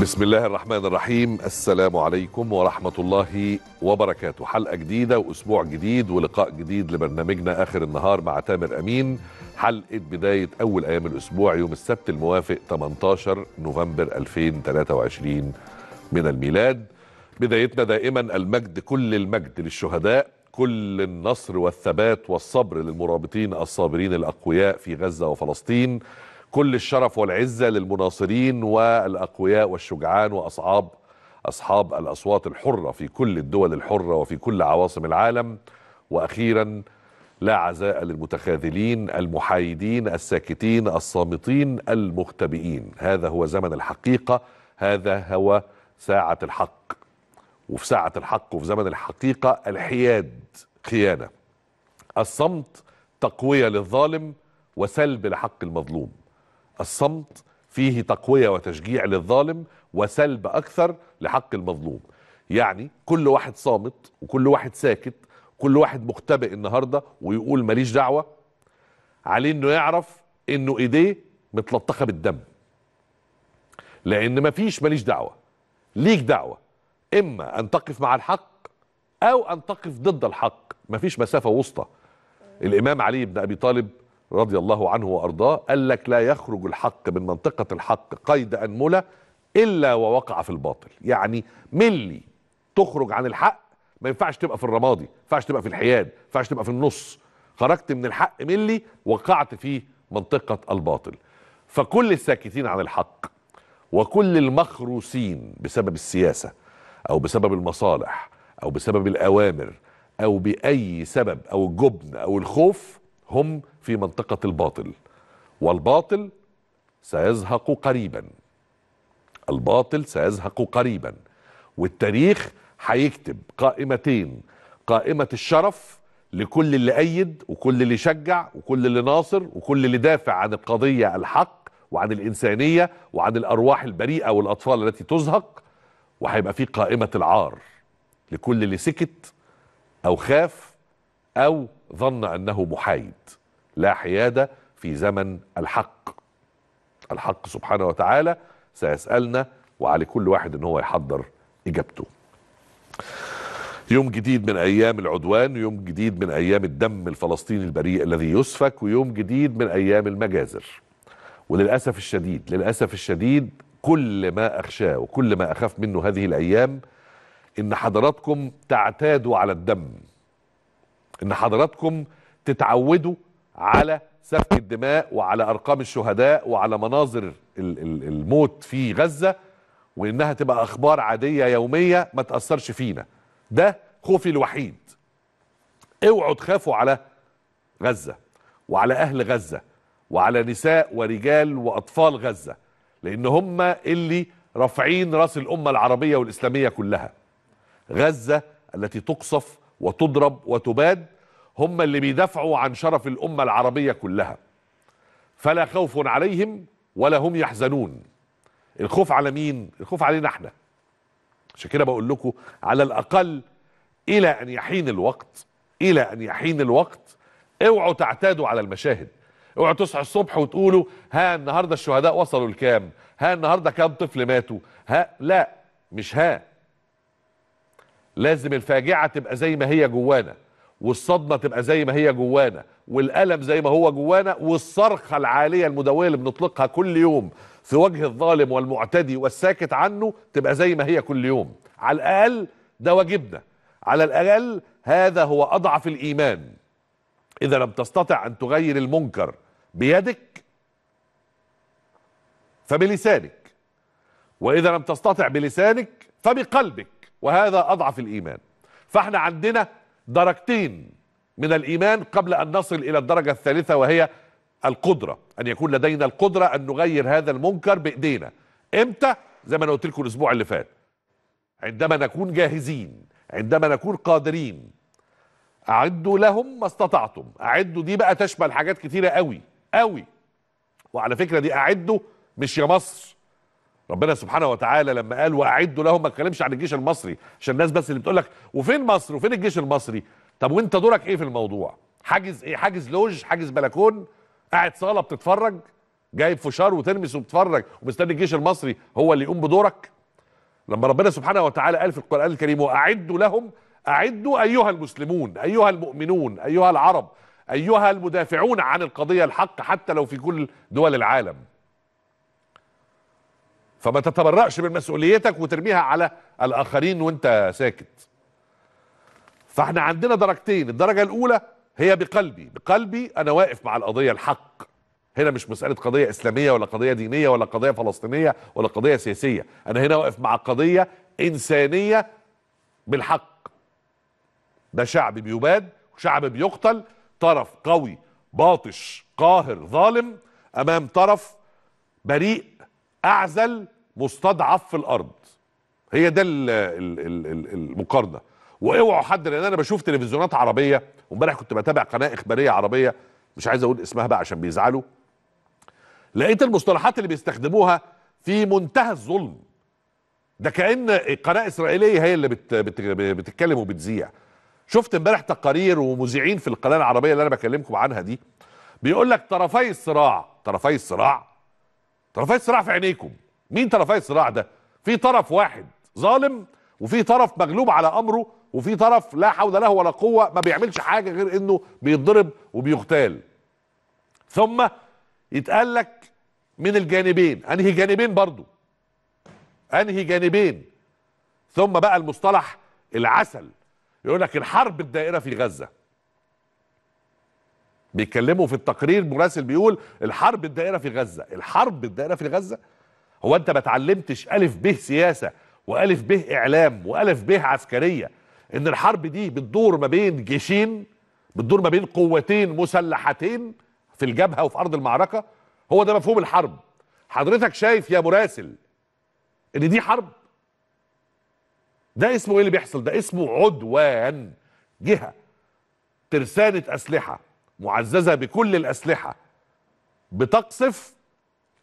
بسم الله الرحمن الرحيم. السلام عليكم ورحمة الله وبركاته. حلقة جديدة وأسبوع جديد ولقاء جديد لبرنامجنا آخر النهار مع تامر أمين. حلقة بداية أول أيام الأسبوع يوم السبت الموافق 18 نوفمبر 2023 من الميلاد. بدايتنا دائما المجد، كل المجد للشهداء، كل النصر والثبات والصبر للمرابطين الصابرين الأقوياء في غزة وفلسطين، كل الشرف والعزة للمناصرين والأقوياء والشجعان وأصحاب الأصوات الحرة في كل الدول الحرة وفي كل عواصم العالم. وأخيرا لا عزاء للمتخاذلين المحايدين الساكتين الصامتين المختبئين. هذا هو زمن الحقيقة، هذا هو ساعة الحق، وفي ساعة الحق وفي زمن الحقيقة الحياد خيانة، الصمت تقوية للظالم وسلب لحق المظلوم. الصمت فيه تقوية وتشجيع للظالم وسلب أكثر لحق المظلوم. يعني كل واحد صامت وكل واحد ساكت وكل واحد مختبئ النهاردة ويقول ماليش دعوة، عليه انه يعرف انه ايديه متلطخة بالدم، لان مفيش ماليش دعوة، ليك دعوة، اما ان تقف مع الحق او ان تقف ضد الحق، مفيش مسافة وسطى. الامام علي بن ابي طالب رضي الله عنه وأرضاه قال لك لا يخرج الحق من منطقة الحق قيد أنملة إلا ووقع في الباطل. يعني ملي تخرج عن الحق ما ينفعش تبقى في الرمادي، ما ينفعش تبقى في الحياد، ما ينفعش تبقى في النص. خرجت من الحق ملي وقعت في منطقة الباطل. فكل الساكتين عن الحق وكل المخروسين بسبب السياسة أو بسبب المصالح أو بسبب الأوامر أو بأي سبب أو الجبن أو الخوف هم في منطقة الباطل، والباطل سيزهق قريبا، الباطل سيزهق قريبا، والتاريخ هيكتب قائمتين، قائمة الشرف لكل اللي أيد وكل اللي شجع وكل اللي ناصر وكل اللي دافع عن القضية الحق وعن الإنسانية وعن الأرواح البريئة والأطفال التي تزهق، وهيبقى في قائمة العار لكل اللي سكت أو خاف أو ظن أنه محايد. لا حيادة في زمن الحق. الحق سبحانه وتعالى سيسألنا، وعلى كل واحد أنه يحضر إجابته. يوم جديد من أيام العدوان، ويوم جديد من أيام الدم الفلسطيني البريء الذي يسفك، ويوم جديد من أيام المجازر. وللأسف الشديد، للأسف الشديد، كل ما أخشاه وكل ما أخاف منه هذه الأيام إن حضراتكم تعتادوا على الدم، إن حضراتكم تتعودوا على سفك الدماء وعلى أرقام الشهداء وعلى مناظر الموت في غزة، وإنها تبقى أخبار عادية يومية ما تأثرش فينا. ده خوفي الوحيد. اوعوا تخافوا على غزة وعلى أهل غزة وعلى نساء ورجال وأطفال غزة، لأن هم اللي رافعين رأس الأمة العربية والإسلامية كلها. غزة التي تقصف وتضرب وتباد هم اللي بيدافعوا عن شرف الأمة العربية كلها، فلا خوف عليهم ولا هم يحزنون. الخوف على مين؟ الخوف علينا احنا. عشان كده بقول لكم على الأقل إلى أن يحين الوقت، إلى أن يحين الوقت اوعوا تعتادوا على المشاهد. اوعوا تصحوا الصبح وتقولوا ها النهاردة الشهداء وصلوا لكام، ها النهاردة كام طفل ماتوا، ها. لا، مش ها. لازم الفاجعة تبقى زي ما هي جوانا، والصدمة تبقى زي ما هي جوانا، والألم زي ما هو جوانا، والصرخة العالية المدوية اللي بنطلقها كل يوم في وجه الظالم والمعتدي والساكت عنه تبقى زي ما هي كل يوم. على الأقل ده واجبنا، على الأقل هذا هو أضعف الإيمان. إذا لم تستطع أن تغير المنكر بيدك فبلسانك، وإذا لم تستطع بلسانك فبقلبك، وهذا أضعف الإيمان. فاحنا عندنا درجتين من الإيمان قبل أن نصل إلى الدرجة الثالثة، وهي القدرة، أن يكون لدينا القدرة أن نغير هذا المنكر بإيدينا. إمتى؟ زي ما أنا قلت لكم الأسبوع اللي فات، عندما نكون جاهزين، عندما نكون قادرين. أعدوا لهم ما استطعتم. أعدوا دي بقى تشمل حاجات كتيرة قوي قوي، وعلى فكرة دي أعدوا مش يا مصر. ربنا سبحانه وتعالى لما قال واعدوا لهم ما اتكلمش عن الجيش المصري، عشان الناس بس اللي بتقول لك وفين مصر وفين الجيش المصري. طب وانت دورك ايه في الموضوع؟ حاجز ايه؟ حاجز لوج؟ حاجز بلكون؟ قاعد صاله بتتفرج؟ جايب فشار وترمس وبتفرج ومستني الجيش المصري هو اللي يقوم بدورك؟ لما ربنا سبحانه وتعالى قال في القرآن الكريم: وأعدوا لهم، أعدوا أيها المسلمون، أيها المؤمنون، أيها العرب، أيها المدافعون عن القضية الحق حتى لو في كل دول العالم. فما تتبرأش من مسؤوليتك وترميها على الآخرين وانت ساكت. فاحنا عندنا درجتين، الدرجة الأولى هي بقلبي أنا واقف مع القضية الحق. هنا مش مسألة قضية إسلامية ولا قضية دينية ولا قضية فلسطينية ولا قضية سياسية، أنا هنا واقف مع قضية إنسانية بالحق. ده شعب بيباد، وشعب بيقتل، طرف قوي باطش قاهر ظالم أمام طرف بريء أعزل مستضعف في الأرض. هي ده المقارنة. واوعوا حد، لأن أنا بشوف تلفزيونات عربية، وامبارح كنت بتابع قناة إخبارية عربية مش عايز أقول اسمها بقى عشان بيزعلوا، لقيت المصطلحات اللي بيستخدموها في منتهى الظلم. ده كأن قناة إسرائيلية هي اللي بتتكلم وبتذيع. شفت امبارح تقارير ومذيعين في القناة العربية اللي أنا بكلمكم عنها دي بيقول لك طرفي الصراع في عينيكم. مين طرفي الصراع ده؟ في طرف واحد ظالم، وفي طرف مغلوب على امره، وفي طرف لا حول له ولا قوه ما بيعملش حاجه غير انه بيتضرب وبيغتال. ثم يتقال لك من الجانبين، انهي جانبين برضو؟ انهي جانبين؟ ثم بقى المصطلح العسل، يقول لك الحرب الدائره في غزه. بيتكلموا في التقرير مراسل بيقول الحرب الدائرة في غزة. الحرب الدائرة في غزة؟ هو انت ما اتعلمتش ألف به سياسة وألف به إعلام وألف به عسكرية إن الحرب دي بتدور ما بين جيشين، بتدور ما بين قوتين مسلحتين في الجبهة وفي أرض المعركة؟ هو ده مفهوم الحرب؟ حضرتك شايف يا مراسل إن دي حرب؟ ده اسمه إيه اللي بيحصل ده؟ اسمه عدوان. جهة ترسانة أسلحة معززة بكل الأسلحة بتقصف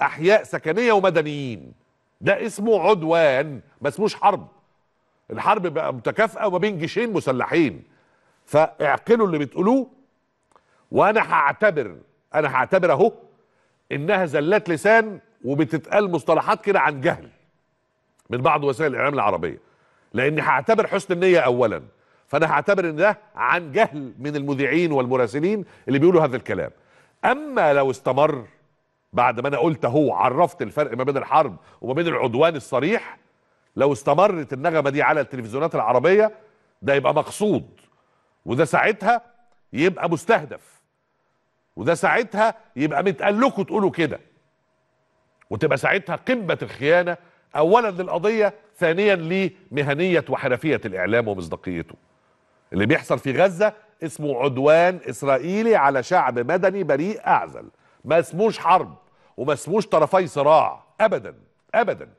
أحياء سكنية ومدنيين، ده اسمه عدوان، ما اسموش حرب. الحرب بقى متكافئة وما بين جيشين مسلحين. فاعقلوا اللي بتقولوه. وأنا هعتبر أهو إنها زلات لسان وبتتقال مصطلحات كده عن جهل من بعض وسائل الإعلام العربية، لأني هعتبر حسن النية أولاً. فأنا هعتبر إن ده عن جهل من المذيعين والمراسلين اللي بيقولوا هذا الكلام. أما لو استمر بعد ما أنا قلت أهو عرفت الفرق ما بين الحرب وما بين العدوان الصريح، لو استمرت النغمة دي على التلفزيونات العربية ده يبقى مقصود، وده ساعتها يبقى مستهدف، وده ساعتها يبقى متقال لكم تقولوا كده، وتبقى ساعتها قمة الخيانة أولا للقضية، ثانيا لمهنية وحرفية الإعلام ومصداقيته. اللي بيحصل في غزة اسمه عدوان إسرائيلي على شعب مدني بريء أعزل، ما اسموش حرب وما اسموش طرفي صراع أبدا أبدا.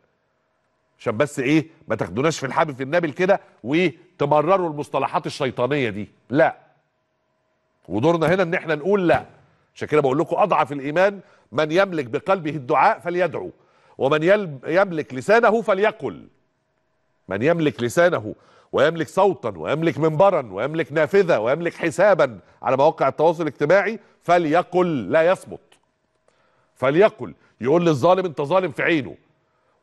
عشان بس إيه ما تاخدوناش في الحبل في النابل كده وتمرروا المصطلحات الشيطانية دي، لا. ودورنا هنا إن إحنا نقول لا. عشان كده بقول لكم أضعف الإيمان من يملك بقلبه الدعاء فليدعو، ومن يملك لسانه فليقل. من يملك لسانه ويملك صوتا ويملك منبرا ويملك نافذة ويملك حسابا على مواقع التواصل الاجتماعي فليقل، لا يصمت. فليقل، يقول للظالم انت ظالم في عينه،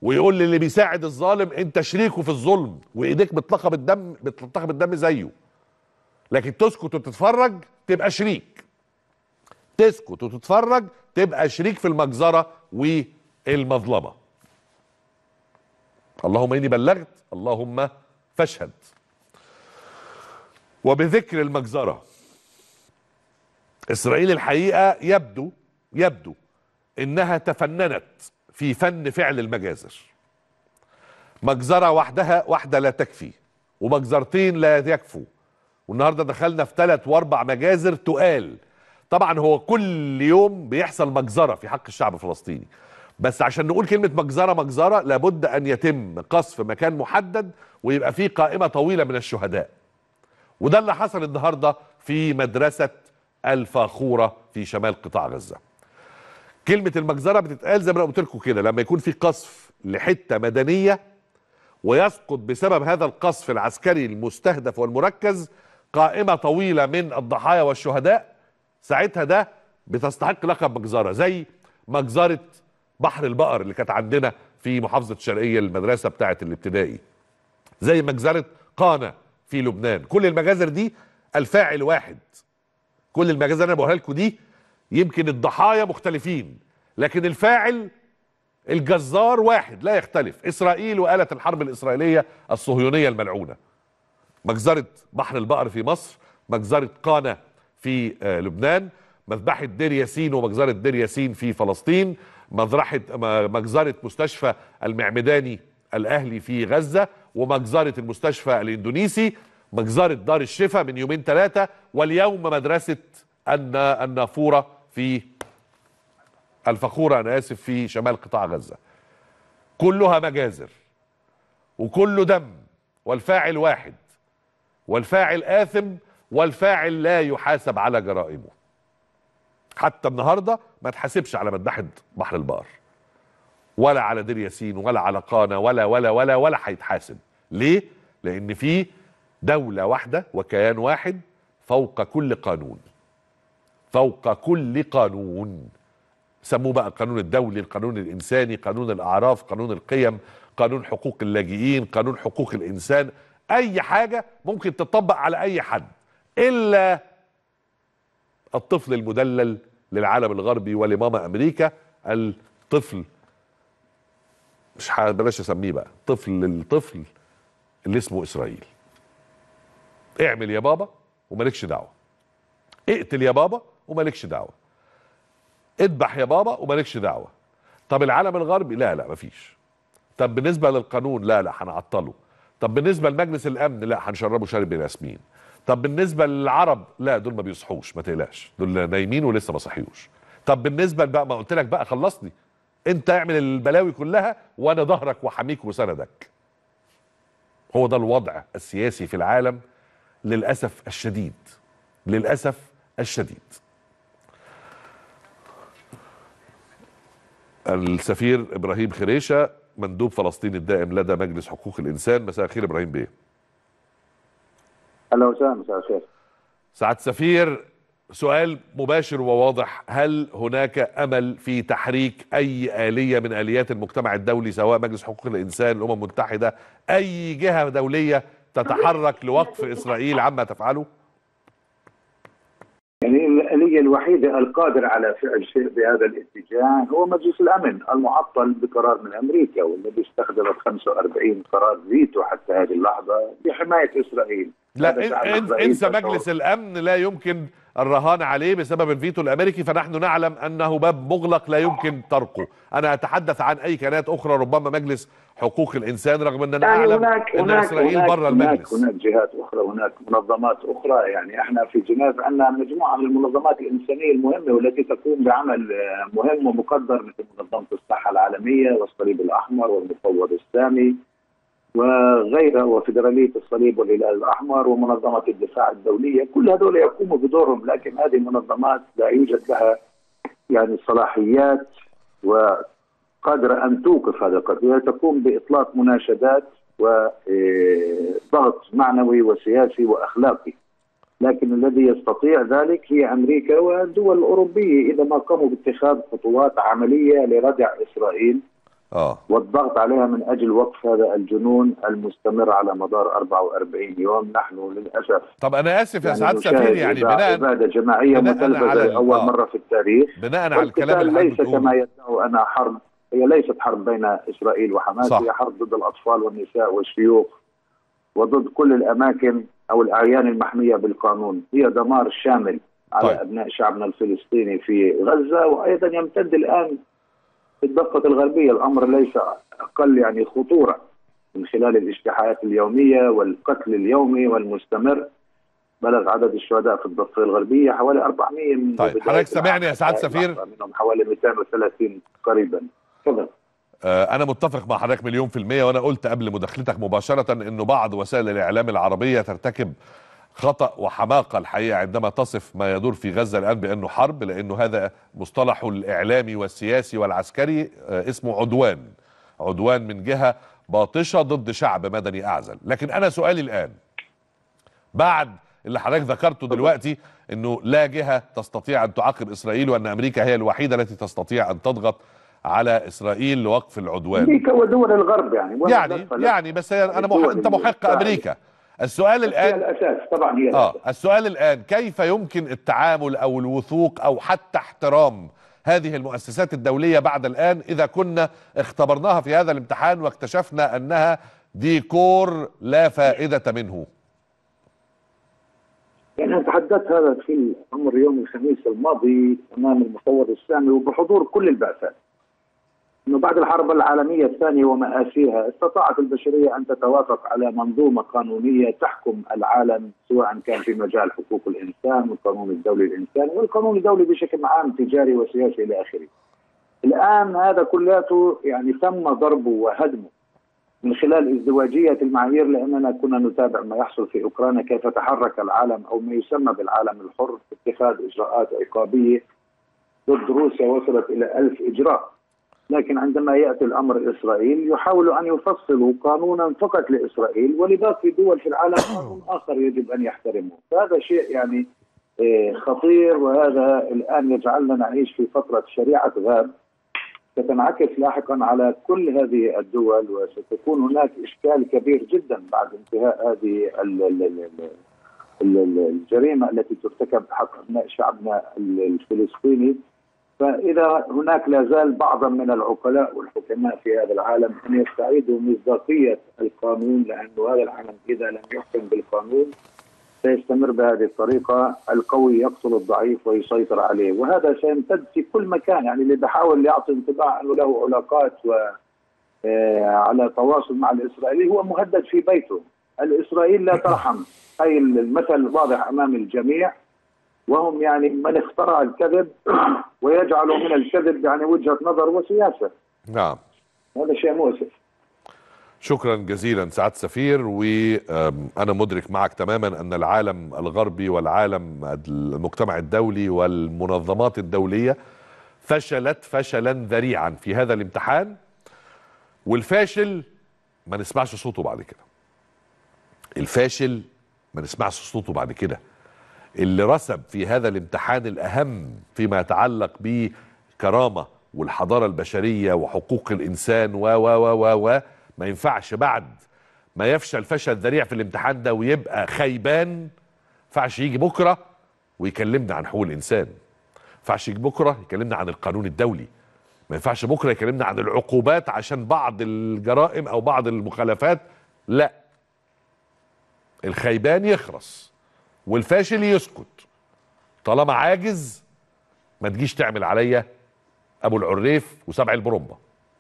ويقول للي بيساعد الظالم انت شريكه في الظلم وايديك بتلطخ بالدم زيه. لكن تسكت وتتفرج تبقى شريك. تسكت وتتفرج تبقى شريك في المجزرة والمظلمة. اللهم اني بلغت، اللهم فاشهد. وبذكر المجزرة، إسرائيل الحقيقة يبدو إنها تفننت في فن فعل المجازر. مجزرة واحدة لا تكفي، ومجزرتين لا يكفوا، والنهاردة دخلنا في 3 و4 مجازر تقال. طبعا هو كل يوم بيحصل مجزرة في حق الشعب الفلسطيني، بس عشان نقول كلمة مجزرة لابد أن يتم قصف مكان محدد ويبقى فيه قائمة طويلة من الشهداء. وده اللي حصل النهاردة في مدرسة الفاخورة في شمال قطاع غزة. كلمة المجزرة بتتقال زي ما قلت لكم كده لما يكون في قصف لحتة مدنية ويسقط بسبب هذا القصف العسكري المستهدف والمركز قائمة طويلة من الضحايا والشهداء، ساعتها ده بتستحق لقب مجزرة. زي مجزرة بحر البقر اللي كانت عندنا في محافظة الشرقية، المدرسة بتاعة الابتدائي، زي مجزرة قانا في لبنان. كل المجازر دي الفاعل واحد، كل المجازر انا بقولها لكم دي يمكن الضحايا مختلفين لكن الفاعل الجزار واحد لا يختلف. اسرائيل وآلة الحرب الاسرائيلية الصهيونية الملعونة، مجزرة بحر البقر في مصر، مجزرة قانا في لبنان، مذبحة دير ياسين ومجزرة دير ياسين في فلسطين، مجزرة مستشفى المعمداني الأهلي في غزة، ومجزرة المستشفى الإندونيسي، مجزرة دار الشفا من يومين ثلاثة، واليوم مدرسة النافورة في الفخورة في شمال قطاع غزة. كلها مجازر وكله دم، والفاعل واحد، والفاعل آثم، والفاعل لا يحاسب على جرائمه. حتى النهارده ما تحاسبش على مذبحة بحر البقر ولا على دير ياسين ولا على قانا ولا ولا ولا ولا هيتحاسب. ليه؟ لأن في دولة واحدة وكيان واحد فوق كل قانون، فوق كل قانون. سموه بقى القانون الدولي، القانون الإنساني، قانون الأعراف، قانون القيم، قانون حقوق اللاجئين، قانون حقوق الإنسان، أي حاجة ممكن تطبق على أي حد إلا الطفل المدلل للعالم الغربي ولماما أمريكا. الطفل مش بلاش أسميه بقى طفل، الطفل اللي اسمه إسرائيل. اعمل يا بابا ومالكش دعوة، اقتل يا بابا ومالكش دعوة، اذبح يا بابا ومالكش دعوة. طب العالم الغربي؟ لا لا مفيش. طب بالنسبة للقانون؟ لا لا هنعطله. طب بالنسبة لمجلس الأمن؟ لا هنشربه شارب ياسمين. طب بالنسبة للعرب؟ لا دول ما بيصحوش، ما تقلقش، دول نايمين ولسه ما صحيوش. طب بالنسبة بقى، ما قلت لك بقى خلصني، انت اعمل البلاوي كلها وانا ظهرك وحميك وسندك. هو ده الوضع السياسي في العالم للأسف الشديد، للأسف الشديد. السفير إبراهيم خريشة مندوب فلسطين الدائم لدى مجلس حقوق الإنسان، مساء الخير إبراهيم بيه. أهلا وسهلا. مساء الخير سعادة السفير، سؤال مباشر وواضح، هل هناك أمل في تحريك أي آلية من آليات المجتمع الدولي، سواء مجلس حقوق الإنسان، الأمم المتحدة، أي جهة دولية تتحرك لوقف إسرائيل عما تفعله؟ يعني الآلية الوحيدة القادرة على فعل شيء بهذا الاتجاه هو مجلس الأمن المعطل بقرار من أمريكا، والذي استخدمت 45 قرار فيتو حتى هذه اللحظة لحماية إسرائيل. لا انسى مجلس الأمن، لا يمكن الرهان عليه بسبب الفيتو الأمريكي، فنحن نعلم أنه باب مغلق لا يمكن طرقه. أنا أتحدث عن أي كيانات أخرى، ربما مجلس حقوق الإنسان، رغم أننا يعني أعلم أن إسرائيل بره المجلس. هناك جهات أخرى، هناك منظمات أخرى. يعني إحنا في جنيف عندنا مجموعة من المنظمات الإنسانية المهمة والتي تقوم بعمل مهم ومقدر، مثل منظمة الصحة العالمية والصليب الأحمر والمفوض السامي وغيرها، وفيدرالية الصليب والهلال الأحمر ومنظمة الدفاع الدولية. كل هذول يقوموا بدورهم، لكن هذه المنظمات لا يوجد لها يعني صلاحيات وقادرة أن توقف هذا القتل. تقوم بإطلاق مناشدات وضغط معنوي وسياسي وأخلاقي، لكن الذي يستطيع ذلك هي أمريكا والدول الأوروبية، إذا ما قاموا باتخاذ خطوات عملية لردع إسرائيل والضغط عليها من أجل وقف هذا الجنون المستمر على مدار 44 يوم. نحن للأسف، طب أنا آسف يا سعادة السفير، يعني إبادة جماعية متلبسة أول مرة في التاريخ، بناء على الكلام اللي ليس كما يدعو أنا حرب، هي ليست حرب بين إسرائيل وحماس، هي حرب ضد الأطفال والنساء والشيوخ وضد كل الأماكن أو الأعيان المحمية بالقانون. هي دمار شامل على أبناء شعبنا الفلسطيني في غزة، وأيضا يمتد الآن في الضفة الغربية. الأمر ليس أقل يعني خطورة من خلال الاجتياحات اليومية والقتل اليومي والمستمر. بلغ عدد الشهداء في الضفة الغربية حوالي 400 من حضرتك سامعني يا سعادة السفير، منهم حوالي 230 قريبا. تفضل. أنا متفق مع حضرتك 100%، وأنا قلت قبل مداخلتك مباشرة إنه بعض وسائل الإعلام العربية ترتكب خطأ وحماقة الحقيقة عندما تصف ما يدور في غزة الآن بأنه حرب، لأنه هذا مصطلح الإعلامي والسياسي والعسكري اسمه عدوان، عدوان من جهة باطشة ضد شعب مدني أعزل. لكن أنا سؤالي الآن، بعد اللي حضرتك ذكرته دلوقتي، انه لا جهة تستطيع ان تعاقب اسرائيل، وان امريكا هي الوحيدة التي تستطيع ان تضغط على اسرائيل لوقف العدوان. امريكا ودول الغرب يعني بس انت محق امريكا. السؤال الان الاساس طبعا هي السؤال الان كيف يمكن التعامل او الوثوق او حتى احترام هذه المؤسسات الدولية بعد الآن، إذا كنا اختبرناها في هذا الامتحان واكتشفنا أنها ديكور لا فائدة منه؟ يعني تحدثت هذا في أمر يوم الخميس الماضي أمام المفوض السامي وبحضور كل البعثات، أنه بعد الحرب العالمية الثانية ومآسيها استطاعت البشرية أن تتوافق على منظومة قانونية تحكم العالم، سواء كان في مجال حقوق الإنسان والقانون الدولي الإنساني والقانون الدولي بشكل عام تجاري وسياسي إلى آخره. الآن هذا كلياته يعني تم ضربه وهدمه من خلال ازدواجية المعايير، لأننا كنا نتابع ما يحصل في أوكرانيا، كيف تحرك العالم أو ما يسمى بالعالم الحر في اتخاذ إجراءات عقابية ضد روسيا وصلت إلى 1000 إجراء. لكن عندما يأتي الأمر إسرائيل يحاول أن يفصلوا قانونا فقط لإسرائيل، ولباقي دول في العالم قانون آخر يجب أن يحترمه. فهذا شيء يعني خطير، وهذا الآن يجعلنا نعيش في فترة شريعة غاب ستنعكس لاحقا على كل هذه الدول، وستكون هناك إشكال كبير جدا بعد انتهاء هذه الجريمة التي ترتكب حق أبناء شعبنا الفلسطيني. فإذا هناك لا زال بعضا من العقلاء والحكماء في هذا العالم أن يستعيدوا مصداقية القانون، لأن هذا العالم إذا لم يحكم بالقانون سيستمر بهذه الطريقة، القوي يقتل الضعيف ويسيطر عليه، وهذا سيمتد في كل مكان. يعني اللي بحاول يعطي انطباع أنه له علاقات وعلى تواصل مع الإسرائيلي هو مهدد في بيته. الإسرائيل لا ترحم، أي المثل واضح أمام الجميع، وهم يعني من اخترع الكذب ويجعلوا من الكذب يعني وجهة نظر وسياسة. نعم، هذا شيء مؤسف. شكرا جزيلا سعادة السفير، وأنا مدرك معك تماما أن العالم الغربي والعالم المجتمع الدولي والمنظمات الدولية فشلت فشلا ذريعا في هذا الامتحان، والفاشل ما نسمعش صوته بعد كده. الفاشل ما نسمعش صوته بعد كده. اللي رسب في هذا الامتحان الأهم فيما يتعلق بكرامة والحضارة البشرية وحقوق الإنسان ما ينفعش بعد ما يفشل فشل ذريع في الامتحان ده ويبقى خيبان. ما ينفعش يجي بكرة ويكلمنا عن حقوق الإنسان، ما ينفعش يجي بكرة يكلمنا عن القانون الدولي، ما ينفعش بكرة يكلمنا عن العقوبات عشان بعض الجرائم أو بعض المخالفات. لا، الخيبان يخرس والفاشل يسكت. طالما عاجز ما تجيش تعمل عليا ابو العريف وسبع البرمبه.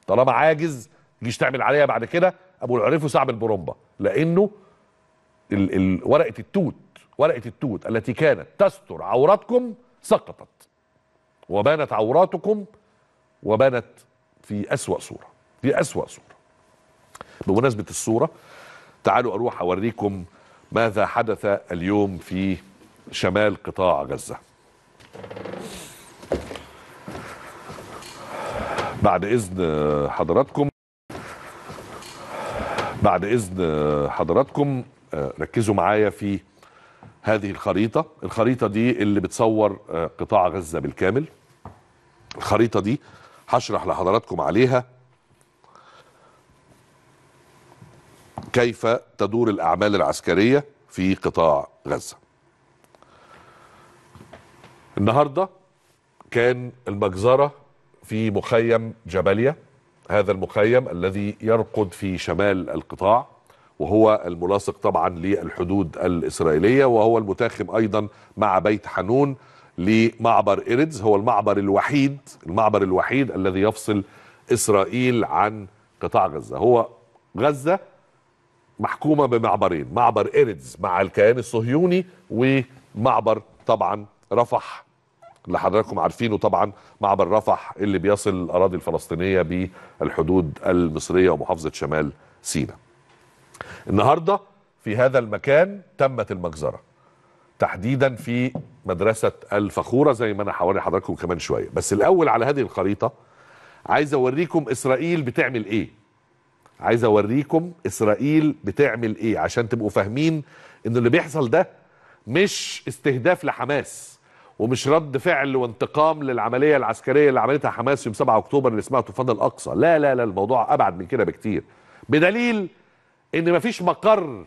طالما عاجز ما تجيش تعمل عليا بعد كده ابو العريف وسبع البرمبه، لانه ورقه التوت التي كانت تستر عوراتكم سقطت، وبانت عوراتكم وبانت في اسوأ صوره، في اسوأ صوره. بمناسبه الصوره، تعالوا اروح اوريكم ماذا حدث اليوم في شمال قطاع غزة بعد إذن حضراتكم. ركزوا معايا في هذه الخريطة. الخريطة دي اللي بتصور قطاع غزة بالكامل. الخريطة دي هشرح لحضراتكم عليها كيف تدور الأعمال العسكرية في قطاع غزة. النهاردة كان المجزرة في مخيم جباليا، هذا المخيم الذي يرقد في شمال القطاع، وهو الملاصق طبعا للحدود الإسرائيلية، وهو المتاخم أيضا مع بيت حنون لمعبر إيرز. هو المعبر الوحيد الذي يفصل إسرائيل عن قطاع غزة. هو غزة محكومة بمعبرين، معبر إيرز مع الكيان الصهيوني، ومعبر طبعا رفح اللي حضراتكم عارفينه، طبعا معبر رفح اللي بيصل الأراضي الفلسطينية بالحدود المصرية ومحافظة شمال سيناء. النهاردة في هذا المكان تمت المجزرة، تحديدا في مدرسة الفاخورة، زي ما أنا هوري حضراتكم كمان شوية. بس الأول على هذه الخريطة عايز أوريكم إسرائيل بتعمل إيه، عشان تبقوا فاهمين ان اللي بيحصل ده مش استهداف لحماس ومش رد فعل وانتقام للعملية العسكرية اللي عملتها حماس يوم 7 أكتوبر اللي اسمها طوفان الأقصى. لا لا لا، الموضوع أبعد من كده بكتير، بدليل إن مفيش مقر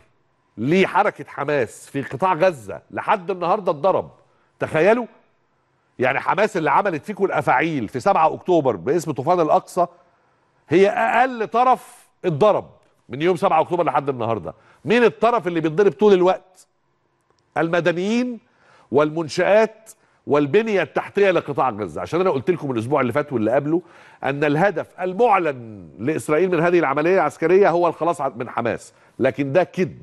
لحركة حماس في قطاع غزة لحد النهاردة اتضرب. تخيلوا يعني حماس اللي عملت فيكم الأفاعيل في 7 أكتوبر باسم طوفان الأقصى هي أقل طرف اتضرب من يوم 7 أكتوبر لحد النهاردة. مين الطرف اللي بيتضرب طول الوقت؟ المدنيين والمنشآت والبنية التحتية لقطاع غزة. عشان أنا قلت لكم الأسبوع اللي فات واللي قبله أن الهدف المعلن لإسرائيل من هذه العملية العسكرية هو الخلاص من حماس، لكن ده كذب.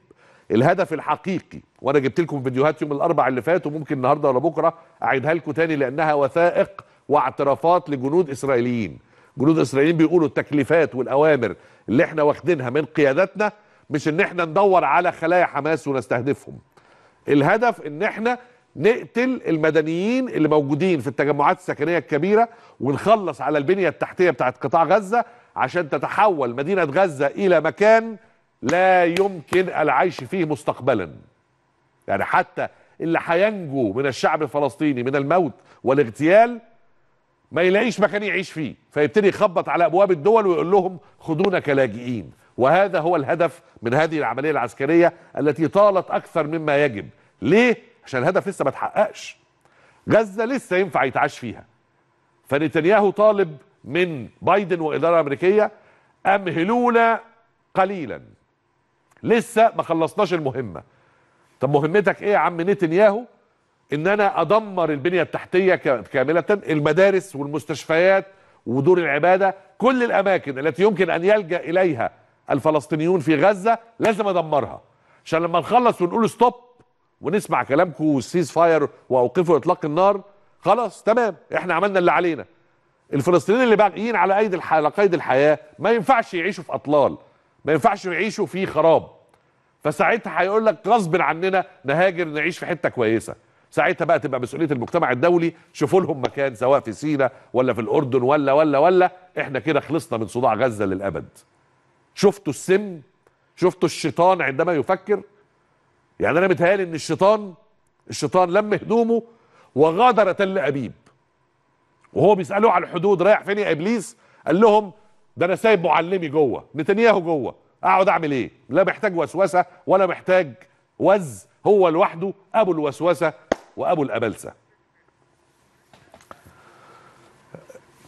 الهدف الحقيقي، وأنا جبت لكم فيديوهات يوم الأربع اللي فات وممكن النهاردة ولا بكرة أعيدها لكم تاني لأنها وثائق واعترافات لجنود إسرائيليين. جنود إسرائيليين بيقولوا التكليفات والأوامر اللي احنا واخدينها من قياداتنا مش إن احنا ندور على خلايا حماس ونستهدفهم، الهدف إن احنا نقتل المدنيين اللي موجودين في التجمعات السكنية الكبيرة ونخلص على البنية التحتية بتاعت قطاع غزة عشان تتحول مدينة غزة إلى مكان لا يمكن العيش فيه مستقبلا. يعني حتى اللي هينجو من الشعب الفلسطيني من الموت والاغتيال ما يلاقيش مكان يعيش فيه، فيبتدي يخبط على أبواب الدول ويقول لهم خدونا كلاجئين. وهذا هو الهدف من هذه العملية العسكرية التي طالت أكثر مما يجب. ليه؟ عشان الهدف لسه ما اتحققش. غزة لسه ينفع يتعاش فيها. فنتنياهو طالب من بايدن والإدارة الأمريكية أمهلونا قليلا، لسه ما خلصناش المهمة. طب مهمتك إيه يا عم نتنياهو؟ إن أنا أدمر البنية التحتية كاملة، المدارس والمستشفيات ودور العبادة، كل الأماكن التي يمكن أن يلجأ إليها الفلسطينيون في غزة لازم أدمرها، عشان لما نخلص ونقول ستوب ونسمع كلامكم والسيز فاير وأوقفوا إطلاق النار، خلاص تمام إحنا عملنا اللي علينا. الفلسطينيين اللي باقيين على قيد الحياة ما ينفعش يعيشوا في أطلال، ما ينفعش يعيشوا في خراب. فساعتها هيقول لك غصب عننا نهاجر نعيش في حتة كويسة. ساعتها بقى تبقى مسؤولية المجتمع الدولي، شوفوا لهم مكان سواء في سيناء ولا في الأردن ولا ولا ولا، إحنا كده خلصنا من صداع غزة للأبد. شفتوا السم؟ شفتوا الشيطان عندما يفكر؟ يعني أنا متهيألي إن الشيطان لم هدومه وغادر تل أبيب وهو بيسألوه على الحدود رايح فين يا إبليس؟ قال لهم ده أنا سايب معلمي جوه، نتنياهو جوه، أقعد أعمل إيه؟ لا محتاج وسوسة ولا محتاج وز، هو لوحده أبو الوسوسة وأبو الأبلسة.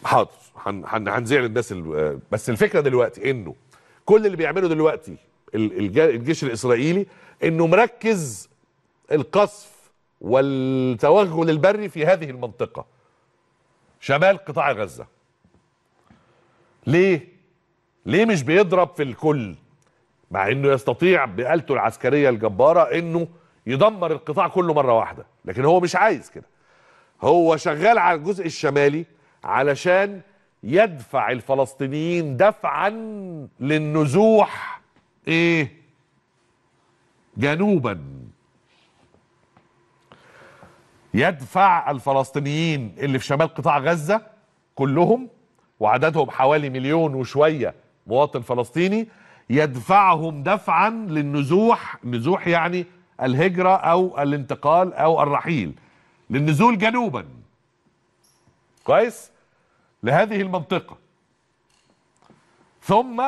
حاضر هنزعل الناس بس الفكرة دلوقتي إنه كل اللي بيعمله دلوقتي الجيش الإسرائيلي إنه مركز القصف والتوغل البري في هذه المنطقة شمال قطاع غزة. ليه مش بيضرب في الكل مع إنه يستطيع بآلته العسكرية الجبارة إنه يدمر القطاع كله مرة واحدة؟ لكن هو مش عايز كده، هو شغال على الجزء الشمالي علشان يدفع الفلسطينيين دفعا للنزوح جنوبا، يدفع الفلسطينيين اللي في شمال قطاع غزة كلهم وعددهم حوالي 1,000,000 وشوية مواطن فلسطيني، يدفعهم دفعا للنزوح. النزوح يعني الهجرة أو الانتقال أو الرحيل، للنزول جنوبا كويس لهذه المنطقة. ثم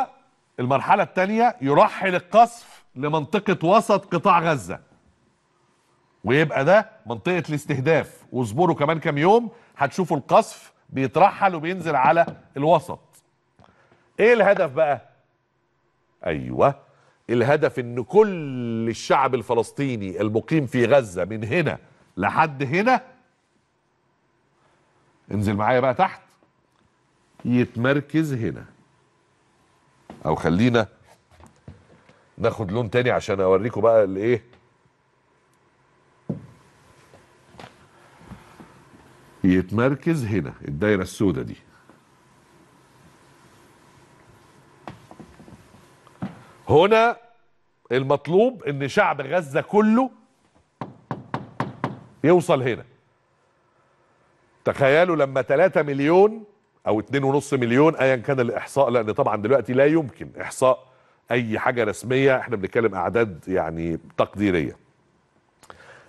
المرحلة الثانية يرحل القصف لمنطقة وسط قطاع غزة ويبقى ده منطقة الاستهداف. واصبروا كمان كام يوم هتشوفوا القصف بيترحل وبينزل على الوسط. ايه الهدف بقى؟ ايوه الهدف ان كل الشعب الفلسطيني المقيم في غزة من هنا لحد هنا، انزل معايا بقى تحت، يتمركز هنا. او خلينا ناخد لون تاني عشان اوريكم بقى الايه. يتمركز هنا الدايره السوداء دي، هنا المطلوب ان شعب غزه كله يوصل هنا. تخيلوا لما 3 مليون او 2.5 مليون ايا كان الاحصاء، لان طبعا دلوقتي لا يمكن احصاء اي حاجه رسميه، احنا بنتكلم اعداد يعني تقديريه.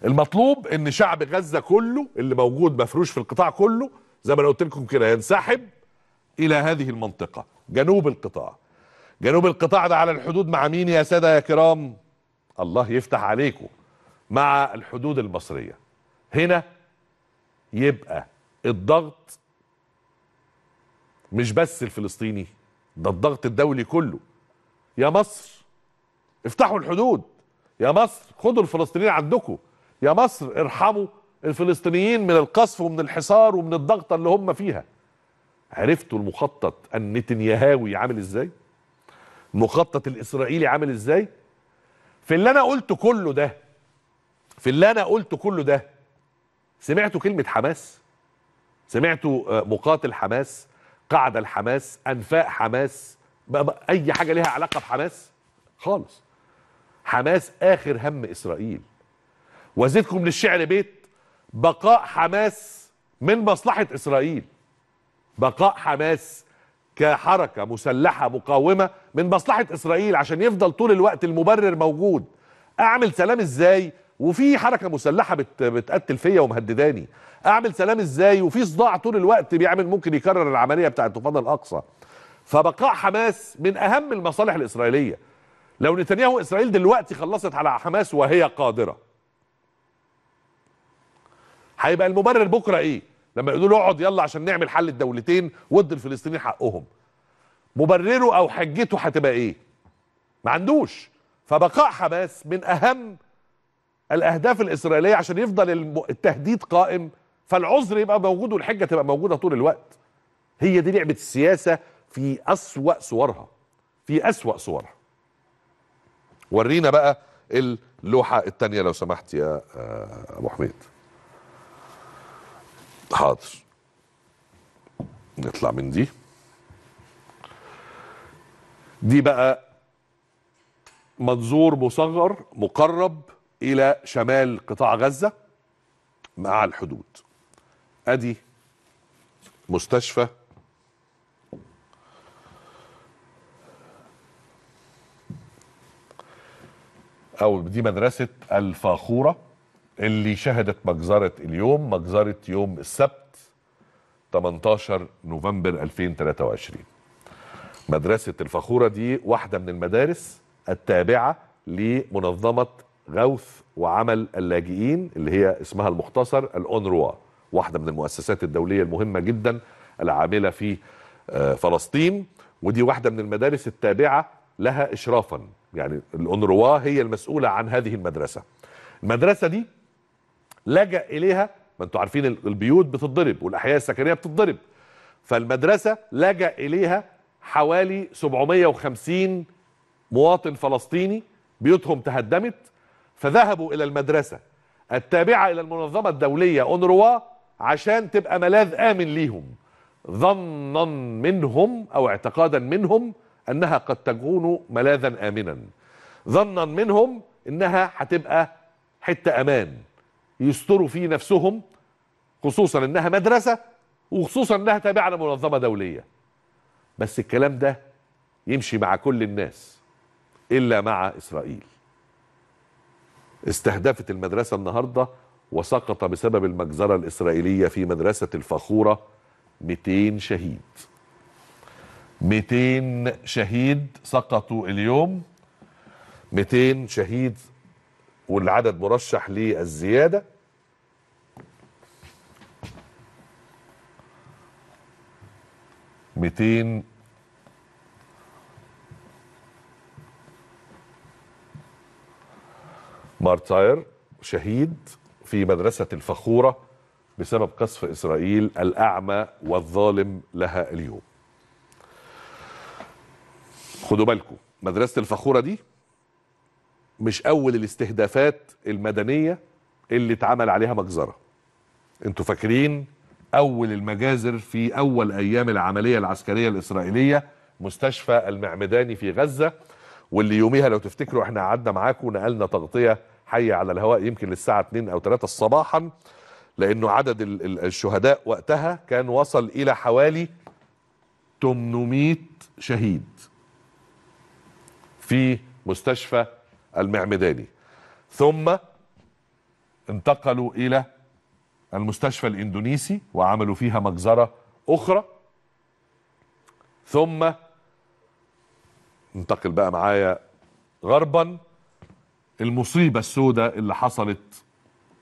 المطلوب ان شعب غزه كله اللي موجود مفروش في القطاع كله زي ما انا قلت لكم كده ينسحب الى هذه المنطقه جنوب القطاع. جنوب القطاع ده على الحدود مع مين يا ساده يا كرام؟ الله يفتح عليكم، مع الحدود المصريه. هنا يبقى الضغط مش بس الفلسطيني، ده الضغط الدولي كله. يا مصر افتحوا الحدود، يا مصر خدوا الفلسطينيين عندكم، يا مصر ارحموا الفلسطينيين من القصف ومن الحصار ومن الضغطة اللي هم فيها. عرفتوا المخطط النتنياهوي عامل ازاي؟ المخطط الاسرائيلي عامل ازاي؟ في اللي انا قلته كله ده، سمعتوا كلمة حماس؟ سمعتوا مقاتل حماس، قاعدة الحماس، انفاق حماس، اي حاجة لها علاقة بحماس؟ خالص. حماس آخر هم إسرائيل. وازيدكم للشعر بيت: بقاء حماس من مصلحة إسرائيل. بقاء حماس كحركة مسلحة مقاومة من مصلحة إسرائيل، عشان يفضل طول الوقت المبرر موجود. أعمل سلام إزاي وفي حركة مسلحة بتقتل فيا ومهدداني؟ أعمل سلام إزاي وفي صداع طول الوقت بيعمل ممكن يكرر العملية بتاعة طوفان الأقصى؟ فبقاء حماس من أهم المصالح الإسرائيلية. لو نتنياهو إسرائيل دلوقتي خلصت على حماس وهي قادرة، هيبقى المبرر بكرة إيه؟ لما يقولوا له اقعد يلا عشان نعمل حل الدولتين وادي الفلسطينيين حقهم، مبرره أو حجته هتبقى إيه؟ ما عندوش. فبقاء حماس من أهم الأهداف الإسرائيلية عشان يفضل التهديد قائم، فالعذر يبقى موجود والحجة تبقى موجودة طول الوقت. هي دي لعبة السياسة في أسوأ صورها، ورينا بقى اللوحة التانية لو سمحت يا أبو حميد. حاضر، نطلع من دي. دي بقى منظور مصغر مقرب إلى شمال قطاع غزة مع الحدود. أدي مستشفى أو دي مدرسة الفاخورة اللي شهدت مجزرة اليوم، مجزرة يوم السبت 18 نوفمبر 2023. مدرسة الفاخورة دي واحدة من المدارس التابعة لمنظمة غوث وعمل اللاجئين اللي هي اسمها المختصر الأونروا، واحدة من المؤسسات الدولية المهمة جدا العاملة في فلسطين، ودي واحدة من المدارس التابعة لها إشرافا، يعني الأونروا هي المسؤولة عن هذه المدرسة. المدرسة دي لجأ إليها، ما أنتوا عارفين البيوت بتتضرب والأحياء السكنية بتتضرب، فالمدرسة لجأ إليها حوالي 750 مواطن فلسطيني بيوتهم تهدمت، فذهبوا إلى المدرسة التابعة إلى المنظمة الدولية أونروا عشان تبقى ملاذ آمن ليهم، ظنا منهم أو اعتقادا منهم أنها قد تكون ملاذا آمنا، ظنا منهم أنها هتبقى حتة أمان يستروا فيه نفسهم، خصوصا أنها مدرسة وخصوصا أنها تابعة لمنظمة دولية. بس الكلام ده يمشي مع كل الناس إلا مع إسرائيل. استهدفت المدرسة النهاردة وسقط بسبب المجزرة الإسرائيلية في مدرسة الفاخورة 200 شهيد. 200 شهيد سقطوا اليوم، 200 شهيد والعدد مرشح للزيادة. مارتاير شهيد في مدرسة الفاخورة بسبب قصف إسرائيل الأعمى والظالم لها اليوم. خدوا بالكم مدرسة الفاخورة دي مش أول الاستهدافات المدنية اللي اتعمل عليها مجزرة. انتوا فاكرين أول المجازر في أول أيام العملية العسكرية الإسرائيلية مستشفى المعمداني في غزة، واللي يوميها لو تفتكروا احنا قعدنا معاكم ونقلنا تغطية حية على الهواء يمكن للساعة 2 أو 3 صباحا، لأنه عدد الشهداء وقتها كان وصل إلى حوالي 800 شهيد في مستشفى المعمداني. ثم انتقلوا إلى المستشفى الإندونيسي وعملوا فيها مجزرة أخرى. ثم انتقل بقى معايا غربا، المصيبة السوداء اللي حصلت